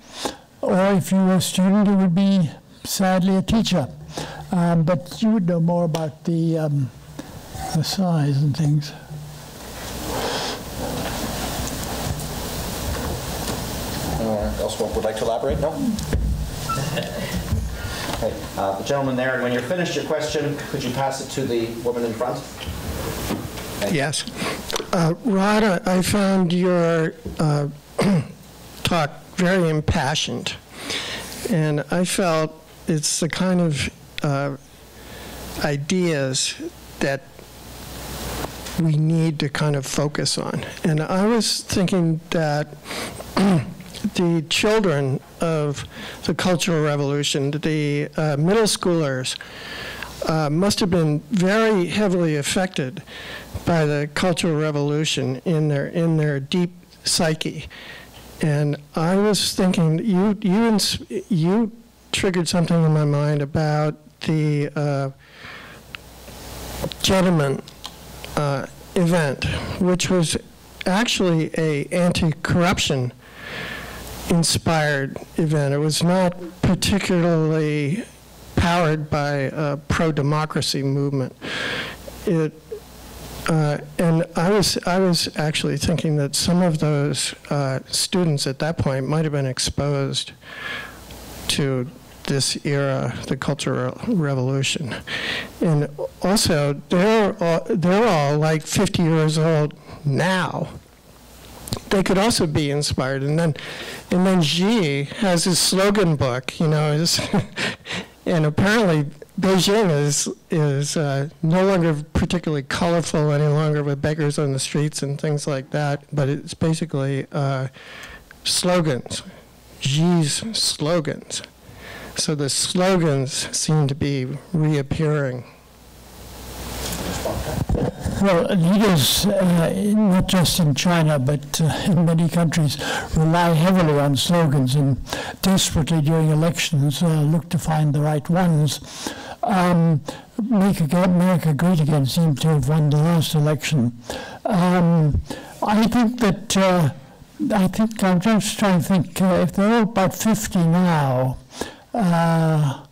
or if you were a student, it would be, sadly, a teacher. Um, but you would know more about the, um, the size and things. Anyone else would like to elaborate? No? Okay. Uh, the gentleman there, and when you're finished your question, could you pass it to the woman in front? Okay. Yes. Uh, Rod, I found your uh, talk very impassioned, and I felt it's the kind of uh, ideas that we need to kind of focus on. And I was thinking that the children of the Cultural Revolution, the uh, middle schoolers, uh, must have been very heavily affected by the Cultural Revolution in their in their deep psyche. And I was thinking, you you you triggered something in my mind about the uh, Tiananmen uh, event, which was actually a anti-corruption inspired event. It was not particularly powered by a pro-democracy movement. It, uh, and I was, I was actually thinking that some of those uh, students at that point might have been exposed to this era, the Cultural Revolution. And also, they're all, they're all like fifty years old now. They could also be inspired, and then, and then Xi has his slogan book, you know, his and apparently Beijing is is uh, no longer particularly colorful any longer, with beggars on the streets and things like that. But it's basically uh, slogans, Xi's slogans. So the slogans seem to be reappearing. Well, leaders, uh, not just in China, but uh, in many countries, rely heavily on slogans and desperately during elections uh, look to find the right ones. Um, Make America Great Again seemed to have won the last election. Um, I think that, uh, I think, I'm just trying to think, uh, if they're all about fifty now, uh,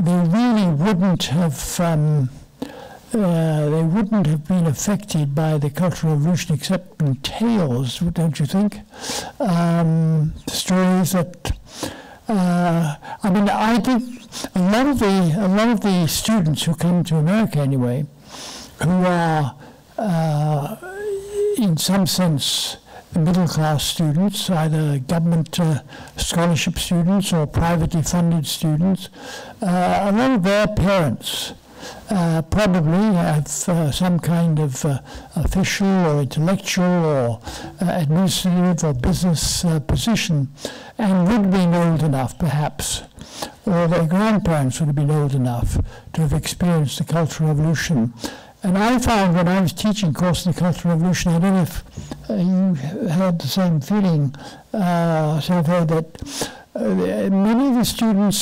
they really wouldn't have um, Uh, they wouldn't have been affected by the Cultural Revolution except in tales, don't you think? Um, stories that, uh, I mean, I think a lot of the a lot of the students who come to America anyway, who are uh, in some sense middle-class students, either government uh, scholarship students or privately funded students, uh, a lot of their parents Uh, probably have uh, some kind of uh, official or intellectual or uh, administrative or business uh, position, and would have been old enough, perhaps, or their grandparents would have been old enough to have experienced the Cultural Revolution. And I found when I was teaching a course in the Cultural Revolution, I don't know if uh, you had the same feeling, uh, so I've heard that uh, many of the students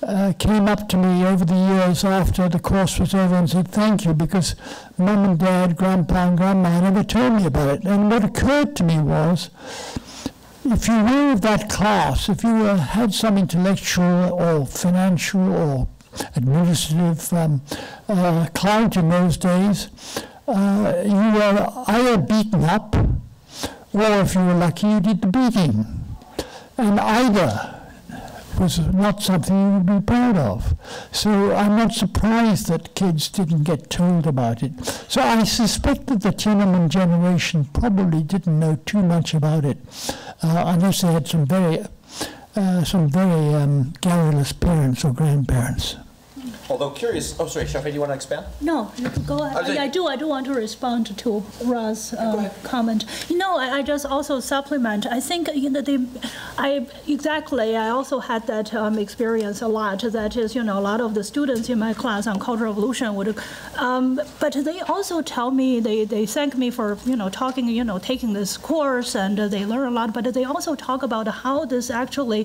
Uh, came up to me over the years after the course was over and said, thank you, because mum and dad, grandpa and grandma never told me about it. And what occurred to me was, if you were of that class, if you were, had some intellectual or financial or administrative um, uh, client in those days, uh, you were either beaten up, or if you were lucky, you did the beating. And either was not something you would be proud of. So I'm not surprised that kids didn't get told about it. So I suspect that the Tiananmen generation probably didn't know too much about it, uh, unless they had some very Uh, some very um, garrulous parents or grandparents. Although curious, oh sorry, Xiaofei, do you want to expand? No, go ahead. I, I do. I do want to respond to Ra's uh, comment. You know, I, I just also supplement. I think you know the, I exactly. I also had that um, experience a lot. That is, you know, a lot of the students in my class on Cultural Revolution would, um, but they also tell me they they thank me for you know talking, you know, taking this course, and uh, they learn a lot. But they also talk about how this actually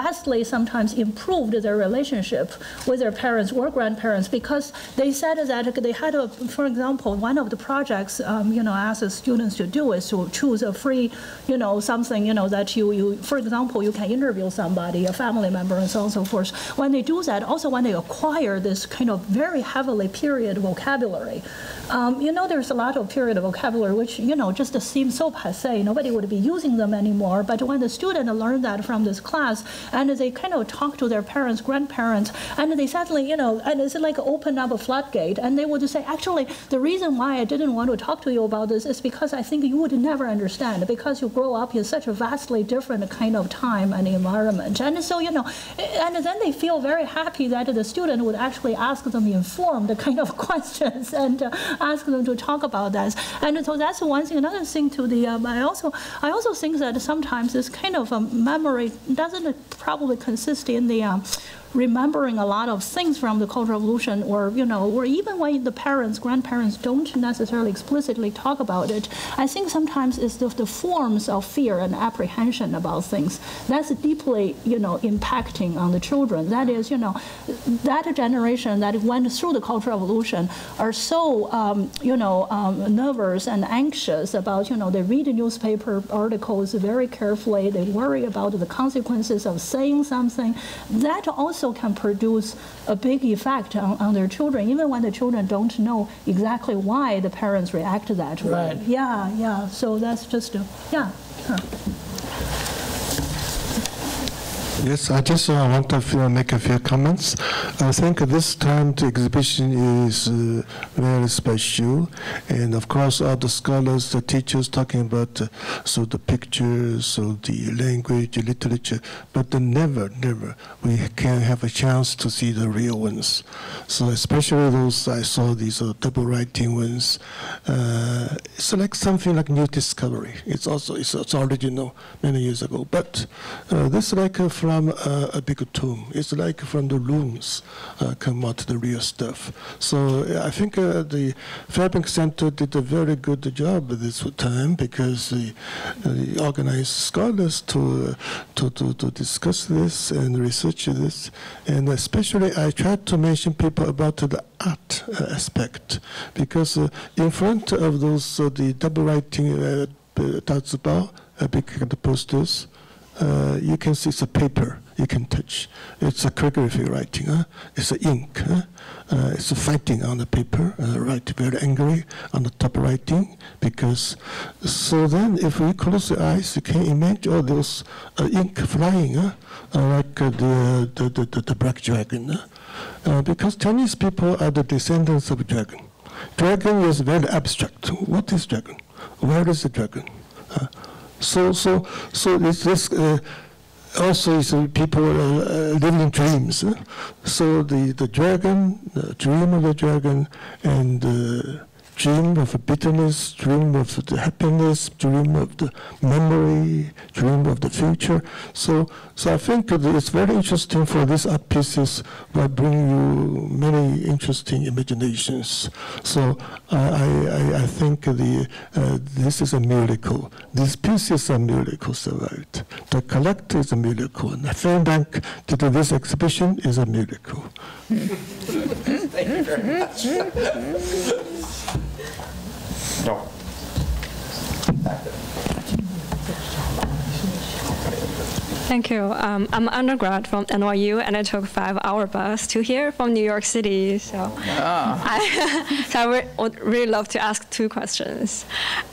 vastly sometimes improved their relationship with their parents or grandparents, because they said that they had, a, for example, one of the projects, um, you know, asked the students to do is to choose a free, you know, something, you know, that you, you, for example, you can interview somebody, a family member, and so on and so forth. When they do that, also when they acquire this kind of very heavily period vocabulary, um, you know, there's a lot of period vocabulary which, you know, just seems so passé, nobody would be using them anymore, but when the student learned that from this class, and they kind of talk to their parents, grandparents, and they suddenly, you know, and it's like open up a floodgate, and they would say, actually, the reason why I didn't want to talk to you about this is because I think you would never understand, because you grow up in such a vastly different kind of time and environment. And so, you know, and then they feel very happy that the student would actually ask them informed kind of questions and uh, ask them to talk about that. And so that's one thing. Another thing to the, um, I also, I also think that sometimes this kind of um, memory doesn't probably consist in the um, remembering a lot of things from the Cultural Revolution, or you know, or even when the parents, grandparents don't necessarily explicitly talk about it. I think sometimes it's the, the forms of fear and apprehension about things that's deeply, you know, impacting on the children. That is, you know, that generation that went through the Cultural Revolution are so, um, you know, um, nervous and anxious about, you know, they read newspaper articles very carefully. They worry about the consequences of saying something. That also can produce a big effect on, on their children, even when the children don't know exactly why the parents react to that. Right. Way. Yeah, yeah. So that's just, a, yeah. Huh. Yes, I just uh, want to feel, make a few comments. I think this time the exhibition is uh, very special, and of course all the scholars, the teachers talking about uh, so the pictures, so the language, literature, but uh, never, never we can have a chance to see the real ones. So especially those I saw these uh, double writing ones. Uh, it's like something like new discovery. It's also it's, it's original many years ago, but uh, this like a uh, From uh, a big tomb, it's like from the rooms uh, come out the real stuff. So I think uh, the Fairbank Center did a very good job this time, because they, uh, they organized scholars to, uh, to to to discuss this and research this, and especially I tried to mention people about the art aspect, because uh, in front of those uh, the double writing uh, Dazibao, uh, big posters. Uh, you can see it's a paper you can touch. It's a calligraphy writing. Huh? It's a ink. Huh? Uh, it's a fighting on the paper. Uh, right, very angry on the top writing, because so then if we close the eyes, you can imagine all those uh, ink flying, huh? uh, like uh, the, the, the the the black dragon. Huh? Uh, because Chinese people are the descendants of dragon. Dragon is very abstract. What is dragon? Where is the dragon? Uh, So, so, so this, this uh, also is uh, people uh, uh, living dreams. Huh? So the, the dragon, the dream of the dragon, and the uh, dream of bitterness, dream of the happiness, dream of the memory, dream of the future. So, so I think it's very interesting for these art pieces will bring you many interesting imaginations. So I, I, I think the, uh, this is a miracle. These pieces are miracles of art. The collector is a miracle. And the Fairbank to do this exhibition is a miracle. Thank you very much. No. Thank you. Um, I'm an undergrad from N Y U, and I took a five-hour bus to here from New York City. So, ah. I, so I re would really love to ask two questions.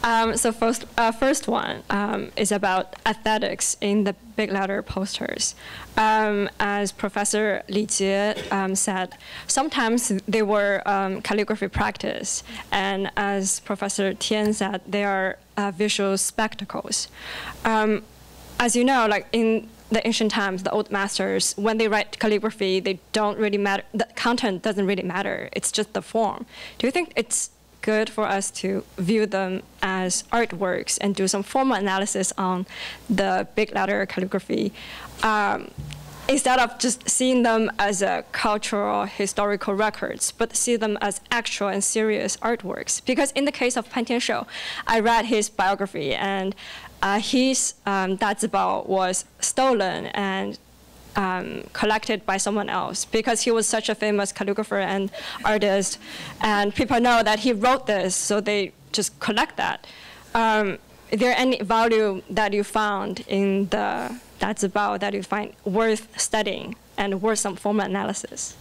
Um, so first, uh, first one um, is about aesthetics in the big letter posters. Um, as Professor Li Jie um, said, sometimes they were um, calligraphy practice, and as Professor Tian said, they are uh, visual spectacles. Um, As you know, like in the ancient times, the old masters, when they write calligraphy, they don't really matter. The content doesn't really matter. It's just the form. Do you think it's good for us to view them as artworks and do some formal analysis on the big letter calligraphy, um, instead of just seeing them as a cultural, historical records, but see them as actual and serious artworks? Because in the case of Pan Tianshou, I read his biography, and Uh, his um, Dazibao was stolen and um, collected by someone else because he was such a famous calligrapher and artist, and people know that he wrote this, so they just collect that. Um, is there any value that you found in the Dazibao that you find worth studying and worth some formal analysis?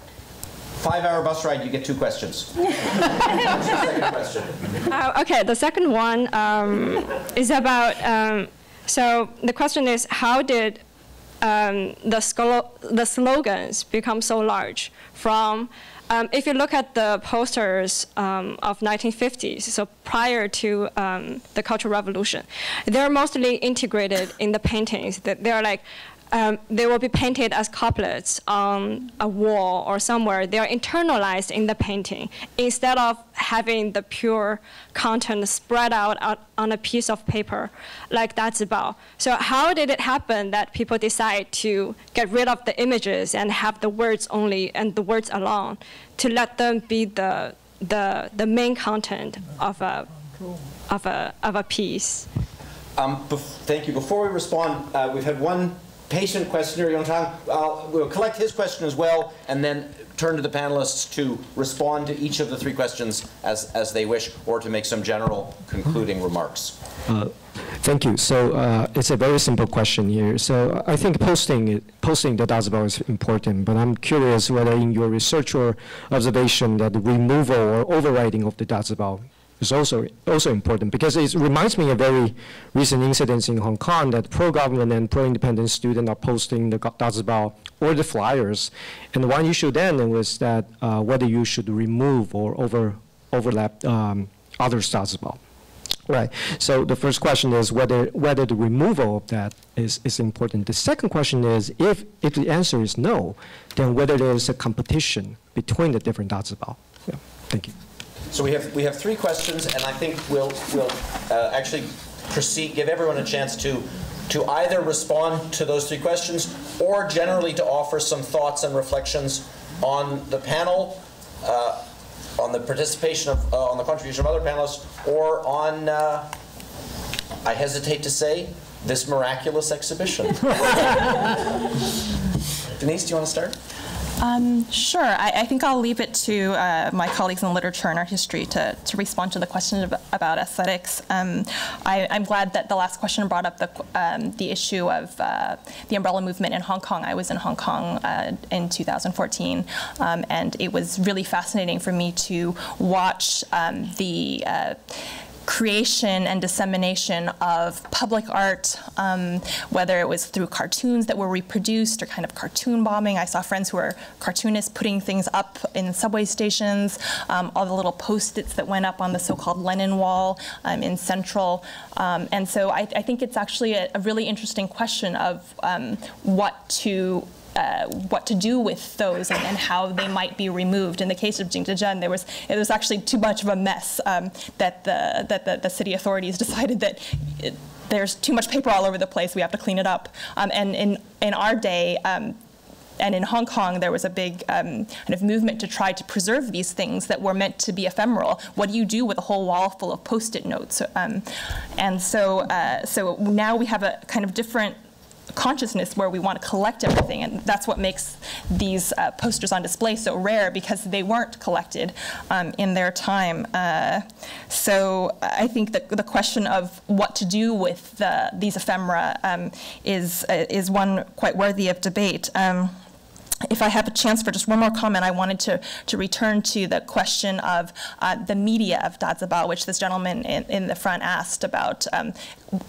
Five-hour bus ride, you get two questions. What's your second question? Uh, okay, the second one um, is about, um, so the question is, how did um, the, the slogans become so large from, um, if you look at the posters um, of nineteen fifties, so prior to um, the Cultural Revolution, they're mostly integrated in the paintings. That they're like, Um, they will be painted as couplets on a wall or somewhere. They are internalized in the painting instead of having the pure content spread out, out on a piece of paper like Dazibao. So how did it happen that people decide to get rid of the images and have the words only and the words alone to let them be the, the, the main content of a, of a, of a piece? Um, thank you. Before we respond, uh, we've had one patient questioner, Yongchang. I'll, we'll collect his question as well, and then turn to the panelists to respond to each of the three questions as, as they wish, or to make some general concluding remarks. Uh, thank you. So uh, it's a very simple question here. So I think posting posting the Dazibao is important, but I'm curious whether in your research or observation that the removal or overriding of the Dazibao is also also important, because it reminds me of very recent incidents in Hong Kong that pro-government and pro-independent students are posting the Dazibao or the flyers. And one issue then was that uh, whether you should remove or over, overlap um, other Dazibao. Right. So the first question is whether whether the removal of that is, is important. The second question is, if, if the answer is no, then whether there is a competition between the different Dazibao. Yeah. Thank you. So we have we have three questions, and I think we'll we'll uh, actually proceed. Give everyone a chance to to either respond to those three questions, or generally to offer some thoughts and reflections on the panel, uh, on the participation of uh, on the contribution of other panelists, or on uh, I hesitate to say this miraculous exhibition. Denise, do you want to start? Um, sure. I, I think I'll leave it to uh, my colleagues in literature and art history to, to respond to the question about, about aesthetics. Um, I, I'm glad that the last question brought up the, um, the issue of uh, the umbrella movement in Hong Kong. I was in Hong Kong uh, in two thousand fourteen, um, and it was really fascinating for me to watch um, the uh, creation and dissemination of public art, um, whether it was through cartoons that were reproduced or kind of cartoon bombing. I saw friends who were cartoonists putting things up in subway stations, um, all the little post-its that went up on the so-called Lenin Wall um, in Central. Um, and so I, I think it's actually a, a really interesting question of um, what to Uh, what to do with those and, and how they might be removed. In the case of Jingdezhen, there was it was actually too much of a mess um, that the that the, the city authorities decided that it, there's too much paper all over the place. We have to clean it up. Um, and in in our day. Um, And in Hong Kong, there was a big um, kind of movement to try to preserve these things that were meant to be ephemeral. What do you do with a whole wall full of Post-it notes? Um, and so, uh, so now we have a kind of different consciousness where we want to collect everything, and that's what makes these uh, posters on display so rare, because they weren't collected um, in their time. Uh, so I think that the question of what to do with the, these ephemera um, is uh, is one quite worthy of debate. Um, If I have a chance for just one more comment, I wanted to, to return to the question of uh, the media of Dazibao, which this gentleman in, in the front asked about, um,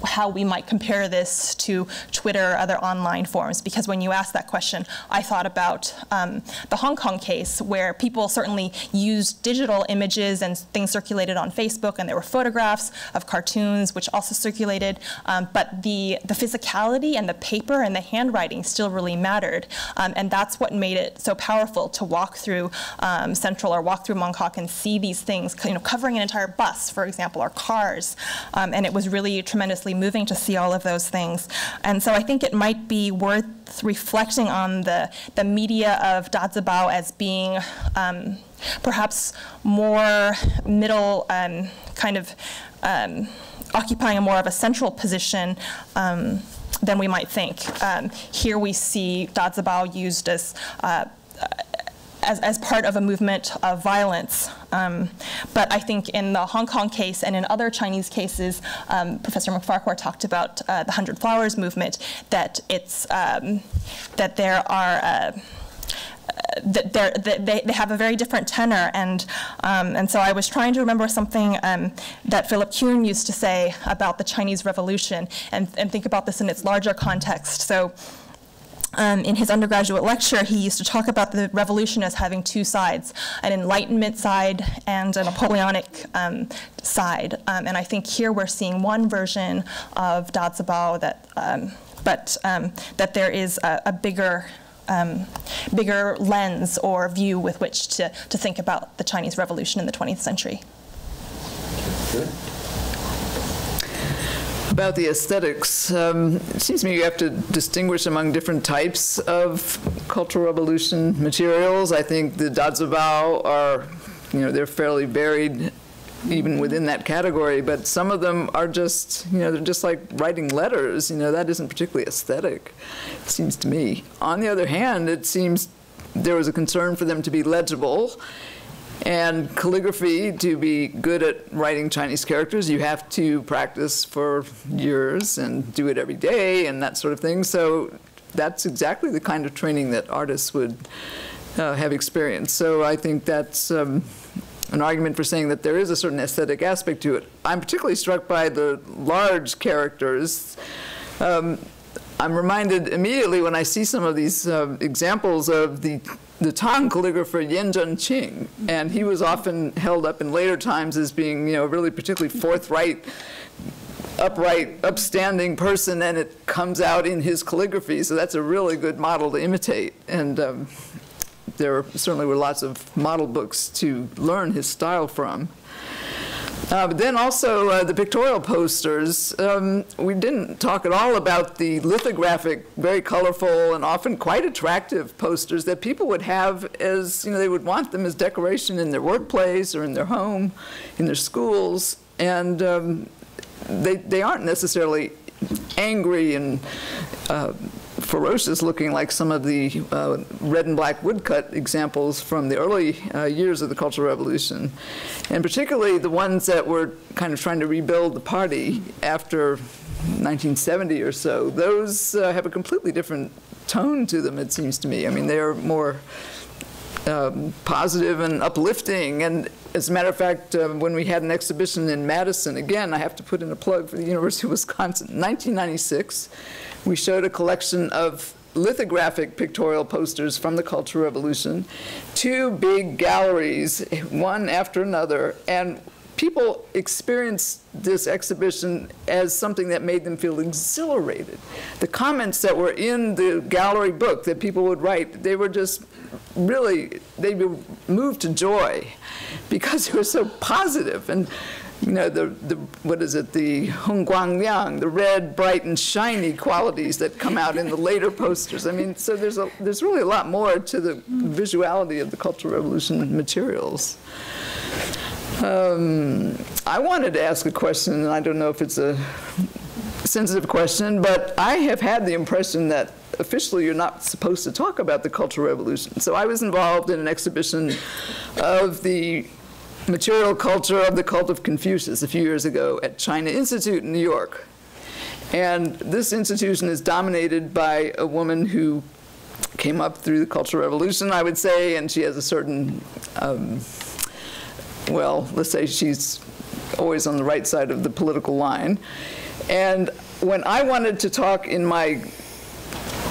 how we might compare this to Twitter or other online forums. Because when you asked that question, I thought about um, the Hong Kong case, where people certainly used digital images and things circulated on Facebook, and there were photographs of cartoons which also circulated. Um, but the, the physicality and the paper and the handwriting still really mattered. Um, and that's what made it so powerful to walk through um, Central or walk through Mong Kok and see these things, you know, covering an entire bus, for example, or cars. Um, and it was really tremendously moving to see all of those things. And so I think it might be worth reflecting on the, the media of Dazibao as being um, perhaps more middle um, kind of um, occupying a more of a central position um, than we might think. Um, here we see Dazibao used as, uh, as as part of a movement of violence. Um, but I think in the Hong Kong case and in other Chinese cases, um, Professor MacFarquhar talked about uh, the Hundred Flowers movement, that it's um, that there are uh, that they're, that they, they have a very different tenor. And, um, and so I was trying to remember something um, that Philip Kuhn used to say about the Chinese Revolution, and, and think about this in its larger context. So um, in his undergraduate lecture, he used to talk about the revolution as having two sides, an Enlightenment side and a Napoleonic um, side. Um, and I think here we're seeing one version of Dazibao, that, um, but um, that there is a, a bigger Um, bigger lens or view with which to, to think about the Chinese Revolution in the twentieth century. About the aesthetics, um, it seems to me you have to distinguish among different types of Cultural Revolution materials. I think the Dazibao are, you know, they're fairly varied even within that category, but some of them are just, you know, they're just like writing letters, you know, that isn't particularly aesthetic, it seems to me. On the other hand, it seems there was a concern for them to be legible, and calligraphy, to be good at writing Chinese characters, you have to practice for years and do it every day and that sort of thing. So that's exactly the kind of training that artists would uh, have experienced. So I think that's um, an argument for saying that there is a certain aesthetic aspect to it. I'm particularly struck by the large characters. Um, I'm reminded immediately when I see some of these uh, examples of the, the Tang calligrapher Yan Zhenqing, and he was often held up in later times as being, you know, really particularly forthright, upright, upstanding person, and it comes out in his calligraphy. So that's a really good model to imitate. And um, there certainly were lots of model books to learn his style from. Uh, but then also uh, the pictorial posters. Um, we didn't talk at all about the lithographic, very colorful and often quite attractive posters that people would have as, you know, they would want them as decoration in their workplace or in their home, in their schools. And um, they, they aren't necessarily angry and uh, ferocious looking like some of the uh, red and black woodcut examples from the early uh, years of the Cultural Revolution. And particularly the ones that were kind of trying to rebuild the party after nineteen seventy or so, those uh, have a completely different tone to them, it seems to me. I mean, they are more um, positive and uplifting. And as a matter of fact, uh, when we had an exhibition in Madison, again, I have to put in a plug for the University of Wisconsin, nineteen ninety-six, we showed a collection of lithographic pictorial posters from the Cultural Revolution, two big galleries, one after another, and people experienced this exhibition as something that made them feel exhilarated. The comments that were in the gallery book that people would write, they were just really, they were moved to joy because they were so positive. And, you know, the, the, what is it, the Hong Guang Liang, the red, bright, and shiny qualities that come out in the later posters. I mean, so there's, a, there's really a lot more to the visuality of the Cultural Revolution materials. Um, I wanted to ask a question, and I don't know if it's a sensitive question, but I have had the impression that officially you're not supposed to talk about the Cultural Revolution. So I was involved in an exhibition of the material culture of the cult of Confucius a few years ago at China Institute in New York. And this institution is dominated by a woman who came up through the Cultural Revolution, I would say, and she has a certain, um, well, let's say she's always on the right side of the political line. And when I wanted to talk in my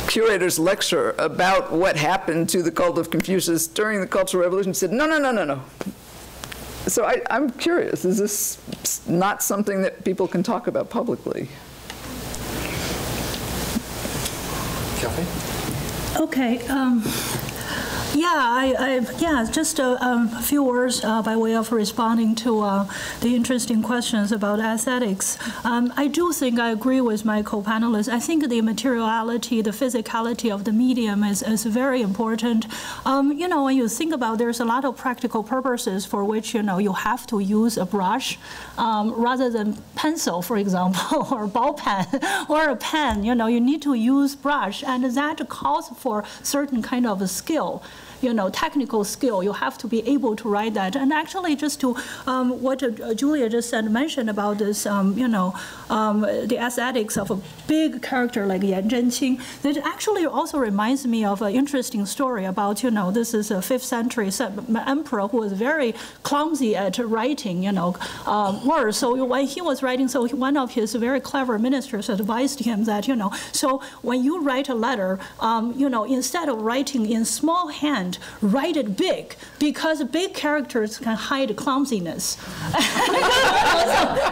curator's lecture about what happened to the cult of Confucius during the Cultural Revolution, she said, no, no, no, no, no. So I, I'm curious, is this not something that people can talk about publicly? Okay. Um, yeah, I, I, yeah. Just a, um, a few words uh, by way of responding to uh, the interesting questions about aesthetics. Um, I do think I agree with my co-panelists. I think the materiality, the physicality of the medium is, is very important. Um, you know, when you think about, there's a lot of practical purposes for which, you know, you have to use a brush um, rather than pencil, for example, or ball pen or a pen. You know, you need to use brush, and that calls for certain kind of a skill. You know, technical skill. You have to be able to write that. And actually, just to um, what uh, Julia just said, mentioned about this, um, you know, um, the aesthetics of a big character like Yan Zhenqing, that actually also reminds me of an interesting story about, you know, this is a fifth century emperor who was very clumsy at writing, you know, um, words. So when he was writing, so one of his very clever ministers advised him that, you know, so when you write a letter, um, you know, instead of writing in small hand, write it big, because big characters can hide clumsiness.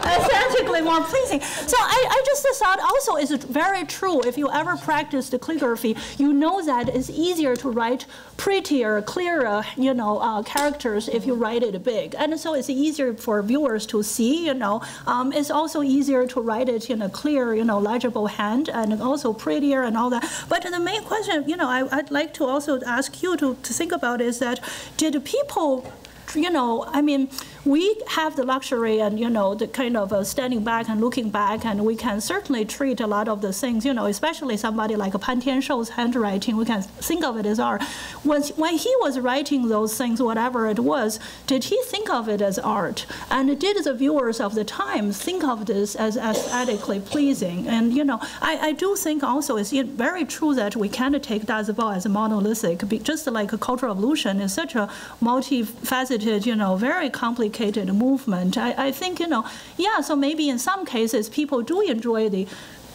Aesthetically more pleasing. So I, I just thought also is very true. If you ever practice the calligraphy, you know that it's easier to write prettier, clearer, you know, uh, characters if you write it big. And so it's easier for viewers to see, you know. Um, it's also easier to write it in a clear, you know, legible hand, and also prettier and all that. But the main question, you know, I, I'd like to also ask you to to think about is that, did people, you know, I mean, we have the luxury and, you know, the kind of uh, standing back and looking back, and we can certainly treat a lot of the things, you know, especially somebody like Pan Tianshou's handwriting, we can think of it as art. When, when he was writing those things, whatever it was, did he think of it as art? And did the viewers of the time think of this as aesthetically pleasing? And, you know, I, I do think also it's very true that we can't take Dazibao as a monolithic, just like a Cultural Revolution is such a multifaceted, you know, very complicated movement. I, I think, you know, yeah, so maybe in some cases people do enjoy the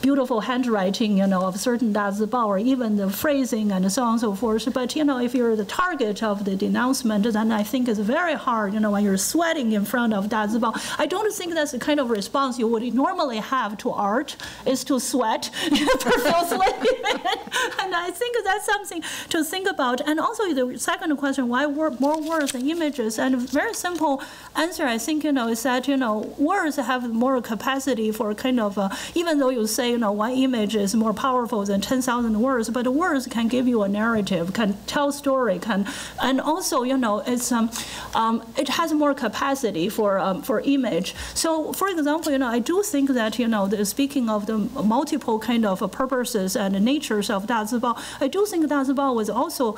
beautiful handwriting, you know, of certain Dazibao, or even the phrasing and so on and so forth. But, you know, if you're the target of the denouncement, then I think it's very hard, you know, when you're sweating in front of Dazibao. I don't think that's the kind of response you would normally have to art, is to sweat profusely. And I think that's something to think about. And also the second question, why word, more words than images? And a very simple answer, I think, you know, is that, you know, words have more capacity for kind of, uh, even though you say, you know, one image is more powerful than ten thousand words, but words can give you a narrative, can tell story, can, and also, you know, it's um, um, it has more capacity for um, for image. So, for example, you know, I do think that, you know, the, speaking of the multiple kind of purposes and the natures of Dazibao, I do think Dazibao was also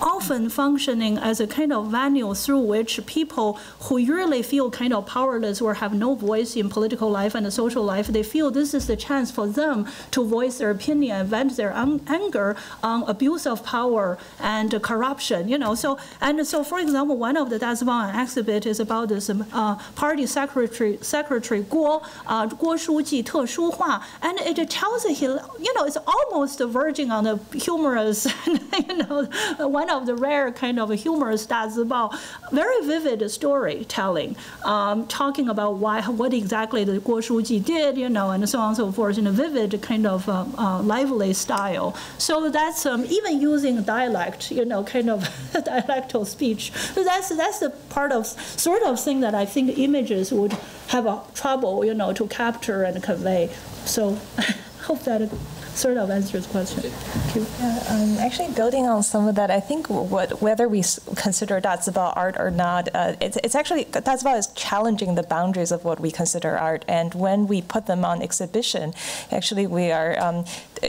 often functioning as a kind of venue through which people who really feel kind of powerless or have no voice in political life and social life, they feel this is the chance for them to voice their opinion and vent their anger on abuse of power and corruption, you know. So, and so, for example, one of the Dazibao exhibit is about this uh, party secretary, secretary Guo, uh, Guo Shuji Te Shuhua, and it tells him, you know, it's almost verging on the humorous, you know, one of the rare kind of humorous Dazibao, very vivid storytelling, um, talking about why, what exactly the Guo Shuji did, you know, and so on and so forth, in a vivid kind of um, uh, lively style. So that's um, even using dialect, you know, kind of dialectal speech. So that's that's the part of sort of thing that I think images would have a trouble, you know, to capture and convey. So hope that. It sort of answer the question. Yeah, um, actually, building on some of that, I think what, whether we consider Dazibao art or not, uh, it's, it's actually, Dazibao is challenging the boundaries of what we consider art. And when we put them on exhibition, actually we are um,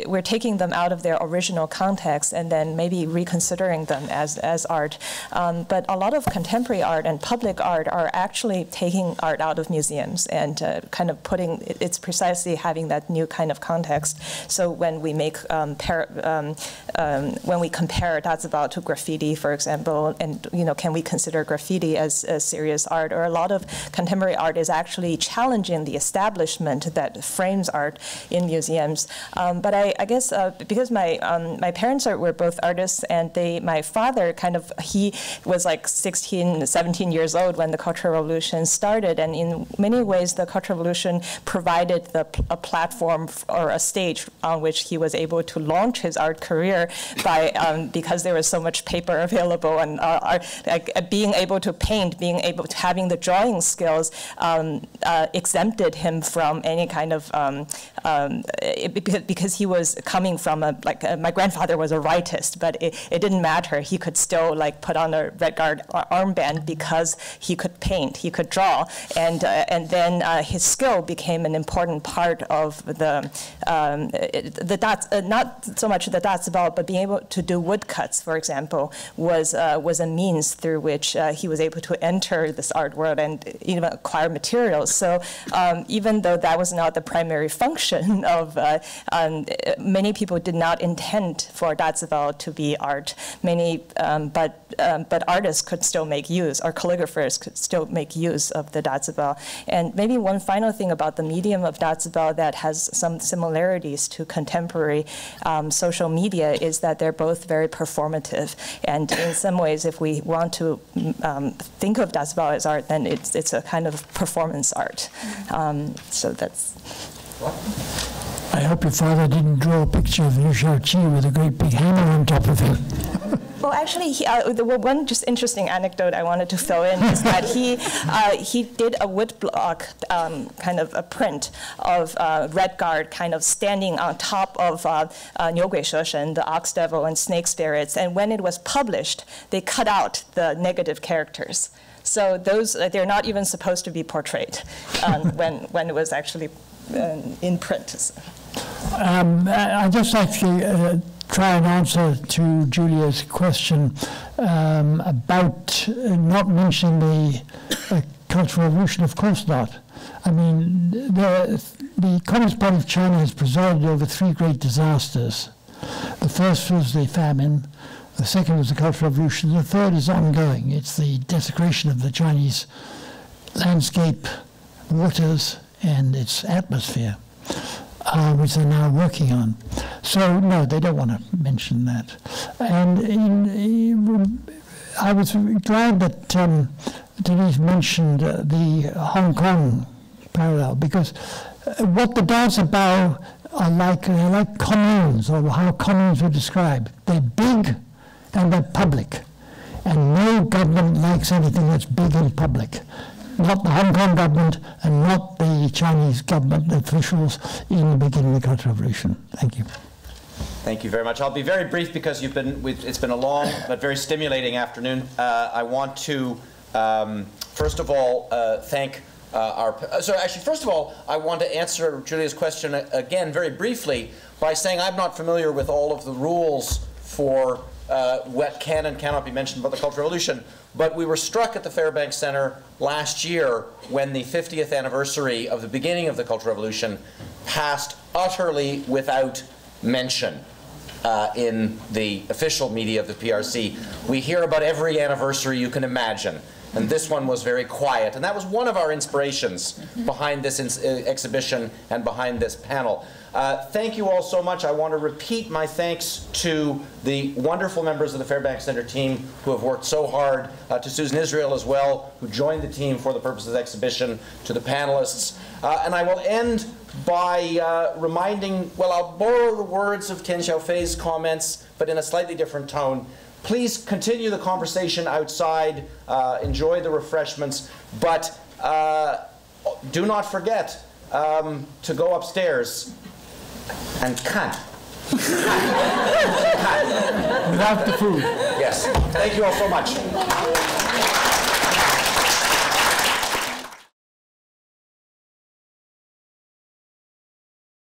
we're taking them out of their original context and then maybe reconsidering them as, as art. Um, but a lot of contemporary art and public art are actually taking art out of museums and uh, kind of putting, it's precisely having that new kind of context. So when we make, um, para, um, um, when we compare Dazibao to graffiti, for example, and you know, can we consider graffiti as, as serious art? Or a lot of contemporary art is actually challenging the establishment that frames art in museums. Um, but I I guess uh, because my um, my parents are, were both artists, and they my father kind of he was like sixteen, seventeen years old when the Cultural Revolution started, and in many ways the Cultural Revolution provided the, a platform or a stage on which he was able to launch his art career by um, because there was so much paper available and uh, art, like, uh, being able to paint, being able to having the drawing skills um, uh, exempted him from any kind of um, um, it, because he was was coming from a, like, uh, my grandfather was a rightist, but it, it didn't matter. He could still, like, put on a Red Guard armband because he could paint, he could draw, and uh, and then uh, his skill became an important part of the, um, the dots, uh, not so much the Dazibao, but being able to do woodcuts, for example, was, uh, was a means through which uh, he was able to enter this art world and even acquire materials. So um, even though that was not the primary function of, uh, um, many people did not intend for Dazibao to be art. Many, um, but um, but artists could still make use, or calligraphers could still make use of the Dazibao. And maybe one final thing about the medium of Dazibao that has some similarities to contemporary um, social media is that they're both very performative. And in some ways, if we want to um, think of Dazibao as art, then it's it's a kind of performance art. Um, so that's. I hope your father didn't draw a picture of Liu Shaoqi with a great big hammer on top of him. Well, actually, he, uh, the one just interesting anecdote I wanted to fill in is that he uh, he did a woodblock um, kind of a print of uh, Red Guard kind of standing on top of uh, uh, Niu Gui She Shen, the ox devil and snake spirits. And when it was published, they cut out the negative characters. So those uh, they're not even supposed to be portrayed um, when when it was actually uh, in print. Um, I'd just like to uh, try and answer to Julia's question um, about not mentioning the uh, Cultural Revolution. Of course not. I mean, the, the Communist Party of China has presided over three great disasters. The first was the famine, the second was the Cultural Revolution, the third is ongoing. It's the desecration of the Chinese landscape, waters, and its atmosphere. Uh, which they're now working on. So, no, they don't want to mention that. And in, in, I was glad that um, Denise mentioned uh, the Hong Kong parallel, because uh, what the Dazibao are like, they're like communes, or how communes were described. They're big and they're public. And no government likes anything that's big and public. Not the Hong Kong government and not the Chinese government officials in the beginning of the Cultural Revolution. Thank you. Thank you very much. I'll be very brief because you've been, we've, it's been a long but very stimulating afternoon. Uh, I want to, um, first of all, uh, thank uh, our, so actually, first of all, I want to answer Julia's question again very briefly by saying I'm not familiar with all of the rules for uh, what can and cannot be mentioned about the Cultural Revolution. But we were struck at the Fairbank Center last year when the fiftieth anniversary of the beginning of the Cultural Revolution passed utterly without mention uh, in the official media of the P R C. We hear about every anniversary you can imagine, and this one was very quiet. And that was one of our inspirations behind this ins- uh, exhibition and behind this panel. Uh, thank you all so much. I want to repeat my thanks to the wonderful members of the Fairbank Center team who have worked so hard, uh, to Susan Israel as well, who joined the team for the purpose of the exhibition, to the panelists. Uh, and I will end by uh, reminding, well, I'll borrow the words of Tian Xiaofei's comments, but in a slightly different tone. Please continue the conversation outside, uh, enjoy the refreshments, but uh, do not forget um, to go upstairs and cut. Without the food. Yes. Thank you all so much.